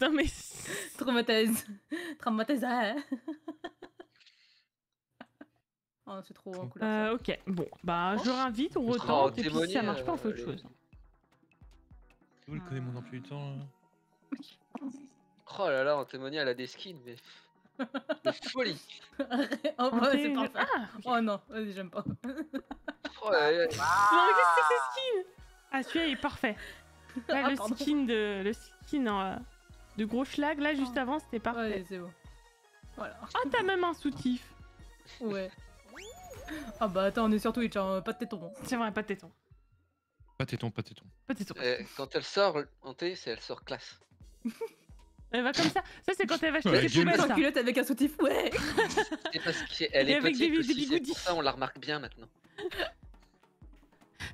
Non mais traumatise, traumatise. Hein oh, c'est trop en couleur. Euh, ok, bon bah oh. Je réinvite, on retente et puis si ça marche pas on fait autre chose. Vous le connaissez mon emploi du temps. Là. Oh là là, Antemonia elle a des skins mais de folie. Oh bah, c'est parfait. Ah, okay. Oh non, j'aime pas. Oh là là. Qu'est-ce que c'est ces skins? Ah, celui-là est parfait. Là, ah, le, skin de, le skin en, de gros schlag, là, juste avant, c'était parfait. Ouais, c'est bon. Voilà. Ah, t'as même un soutif. Ouais. Ah bah attends, on est sur Twitch, hein. Pas de téton. C'est vrai, pas de téton. Pas de téton, pas de téton. Pas de téton. Euh, quand elle sort, hantée, c'est elle sort classe. Elle va comme ça. Ça, c'est quand elle va acheter des poubelles en culotte avec un soutif, ouais. C'est parce qu'elle est, est avec petite des, des bigoudis. Pour ça, on la remarque bien maintenant.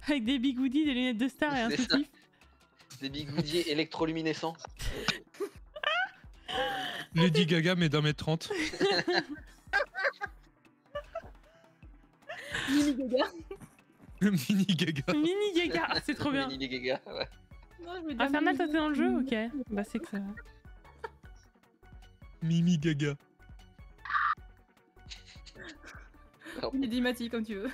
Avec des bigoudis, des lunettes de star et un soutif. Des bigoudis électroluminescents. Lady Gaga, mais d'un mètre trente. Mini Gaga. Mini Gaga. Mini Gaga, c'est trop bien. Mini Gaga, ouais. Non, je me dis Infernal, ça c'est dans le jeu, ok. Bah c'est que ça. Mimi Gaga. Il dit Mati comme tu veux.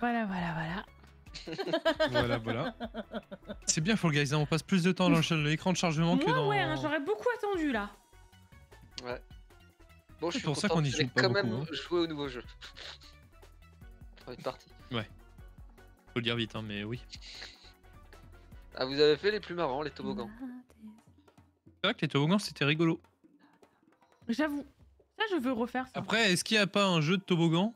Voilà, voilà, voilà. Voilà, voilà. C'est bien Fall Guys, on passe plus de temps dans l'écran de chargement. Moi, que dans... ouais, hein, j'aurais beaucoup attendu là. Ouais. Bon, je suis pour ça qu'on y joue pas beaucoup. J'ai quand même hein. joué au nouveau jeu. Pour une partie. Ouais. Faut le dire vite, hein, mais oui. Ah, vous avez fait les plus marrants, les toboggans. C'est vrai que les toboggans, c'était rigolo. J'avoue. Ça, je veux refaire ça. Après, est-ce qu'il n'y a pas un jeu de toboggans ?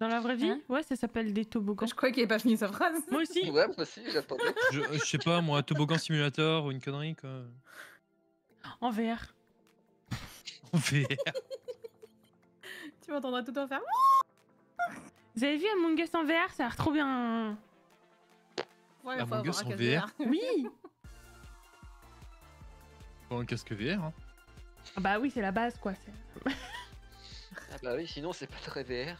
Dans la vraie vie, hein? Ouais, ça s'appelle des toboggans. Je crois qu'il n'avait pas fini sa phrase. Moi aussi. Ouais, moi aussi, j'attendais. je, je sais pas, moi, toboggan simulator ou une connerie, quoi. En V R. En V R. Tu m'entendras tout le temps faire... Vous avez vu Among Us en V R? Ça a l'air trop bien. Ouais, Among Us en V R. Oui. Pas un casque V R, hein. Ah bah oui, c'est la base, quoi. Ah bah oui, sinon c'est pas très V R.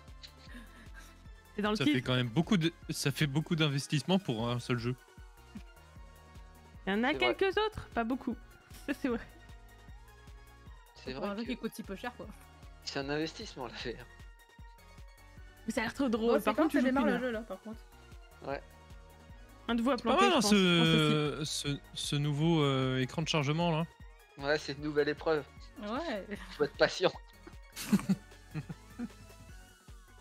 Dans le ça kit. Fait quand même beaucoup de... ça fait beaucoup d'investissements pour un seul jeu. Il y en a quelques vrai. Autres, pas beaucoup. Ça c'est vrai. C'est vrai. Un jeu qui coûte si peu cher quoi. C'est un investissement la V R. Mais ça a l'air trop drôle. Oh, par contre, tu démarres le jeu là. Par contre. Ouais. Un de vous à planter. Ah ouais, ce... ce ce nouveau euh, écran de chargement là. Ouais, c'est une nouvelle épreuve. Ouais. Faut être patient.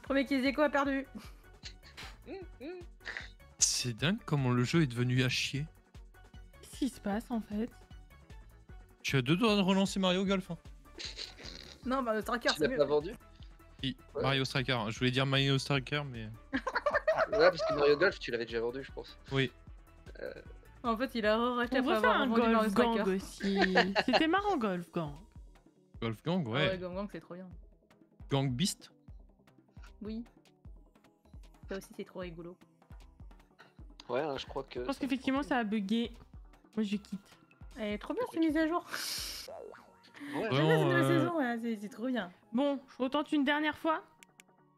Premier qui les échos a perdu. C'est dingue comment le jeu est devenu à chier. Qu'est-ce qui se passe en fait? Je suis à deux doigts de relancer Mario Golf. Hein. Non, bah le Striker c'est mieux. Tu l'as pas vendu ? Oui, ouais. Mario Striker. Hein. Je voulais dire Mario Striker, mais. Ouais, parce que Mario Golf tu l'avais déjà vendu, je pense. Oui. Euh... En fait, il a re-racheté après avoir vendu Mario Striker. Aussi. C'était marrant Golf Gang. Golf Gang, ouais. Ah ouais, Golf Gang c'est trop bien. Gang Beasts. Oui. Ça aussi c'est trop rigolo. Ouais, hein, je crois que... Je pense qu'effectivement ça a bugué. Moi je quitte. Elle est trop bien cette mise à jour. Ouais, bon, euh... c'est ouais, trop bien. Bon, je retente une dernière fois.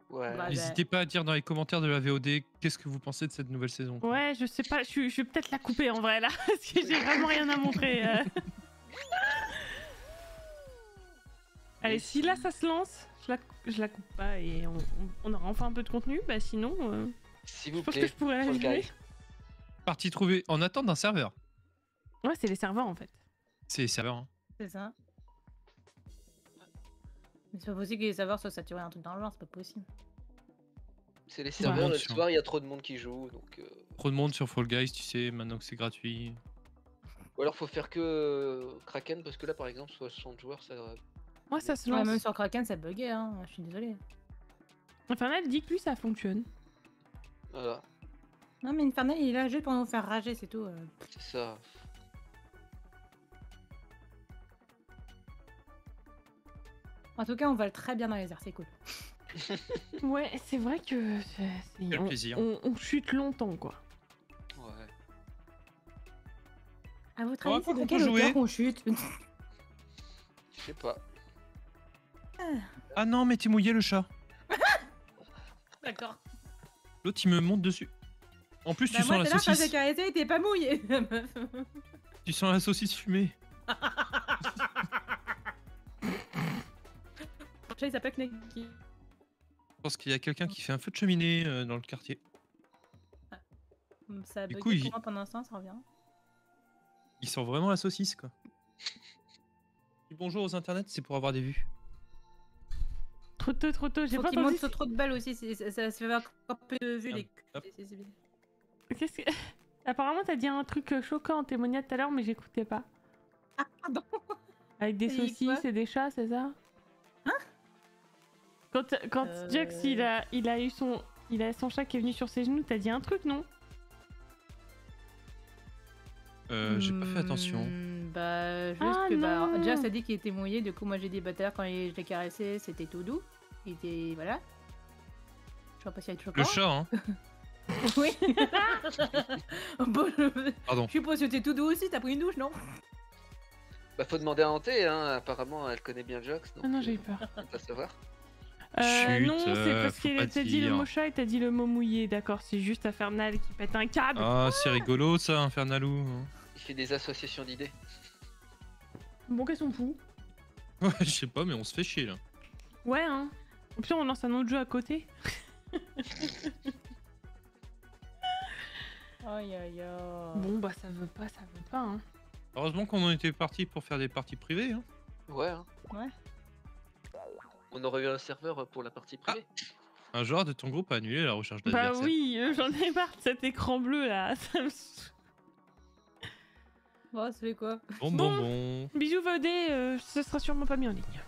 Ouais. Bah, n'hésitez bah... pas à dire dans les commentaires de la V O D qu'est-ce que vous pensez de cette nouvelle saison. Ouais, je sais pas, je, je vais peut-être la couper en vrai là, parce que j'ai vraiment rien à montrer. Euh... Allez, si là ça se lance... Je la, je la coupe pas et on, on aura enfin un peu de contenu, bah sinon euh, s'il vous je pense plaît, que je pourrais la jouer. Partie trouvée en attente d'un serveur. Ouais, c'est les serveurs en fait. C'est les serveurs. Hein. C'est ça. Mais c'est pas possible que les serveurs soient saturés un truc dans le genre, c'est pas possible. C'est les serveurs, ouais. Le soir il y a trop de monde qui joue donc. Euh... Trop de monde sur Fall Guys, tu sais, maintenant que c'est gratuit. Ou alors faut faire que Kraken parce que là par exemple, soixante joueurs ça. Moi ça se lance. Ouais, même sur Kraken ça buguait, hein. Je suis désolée. Infernal dit que lui ça fonctionne. Voilà. Non mais Infernal il est là juste pour nous faire rager, c'est tout. Euh... C'est ça. En tout cas on vole très bien dans les airs, c'est cool. Ouais, c'est vrai que c'est on, plaisir. On, on chute longtemps quoi. Ouais. À votre avis, c'est de quelle hauteur qu'on chute? Je sais pas. Ah non, mais t'es mouillé le chat. D'accord. L'autre il me monte dessus. En plus, bah tu sens la saucisse. Moi, t'es là, t'as t'es pas mouillé. Tu sens la saucisse fumée. Le chat il s'appelle Kneki. Je pense qu'il y a quelqu'un qui fait un feu de cheminée euh, dans le quartier. Ah. Ça a bugué pour il... moi pendant un instant, ça revient. Il sent vraiment la saucisse quoi. Bonjour aux internets, c'est pour avoir des vues. Trop tôt, trop tôt, j'ai pas entendu. Faut qu'il monte trop de balles aussi, ça se fait encore plus de vues. Qu'est-ce que... Apparemment t'as dit un truc choquant en témoignage tout à l'heure mais j'écoutais pas. Ah pardon. Avec des saucisses et des chats, c'est ça? Hein? Quand, quand euh... Djiox il a, il a eu son, il a son chat qui est venu sur ses genoux, t'as dit un truc non? Euh, mmh, j'ai pas fait attention. Bah, juste ah, que bah, Djiox a dit qu'il était mouillé, du coup moi j'ai dit bah tout à l'heure quand je l'ai caressé c'était tout doux, il était voilà. Je sais pas si il y a toujours. Le chat hein. Oui. Bon, je... Pardon. Je suppose que t'es tout doux aussi, t'as pris une douche non? Bah faut demander à Anté, hein. Apparemment elle connaît bien Djiox. Ah non j'ai eu peur. On va savoir. Euh, Chut, non, euh, c'est parce qu'il t'a dit le mot chat et t'as dit le mot mouillé, d'accord, c'est juste Infernal qui pète un câble. Ah, ah c'est rigolo ça, Infernalou. Il fait des associations d'idées. Bon, qu'est-ce qu'on fout? Ouais, je sais pas, mais on se fait chier là. Ouais, hein. Au pire, on lance un autre jeu à côté. Aïe aïe aïe. Bon, bah ça veut pas, ça veut pas, hein. Heureusement qu'on en était parti pour faire des parties privées, hein. Ouais, hein. Ouais. On aurait eu un serveur pour la partie privée. Ah, un joueur de ton groupe a annulé la recherche d'adversaire. Bah oui, euh, j'en ai marre de cet écran bleu là. Ça me... Bon, ça fait quoi? Bon, bon, bon. Bisous V D, euh, ce sera sûrement pas mis en ligne.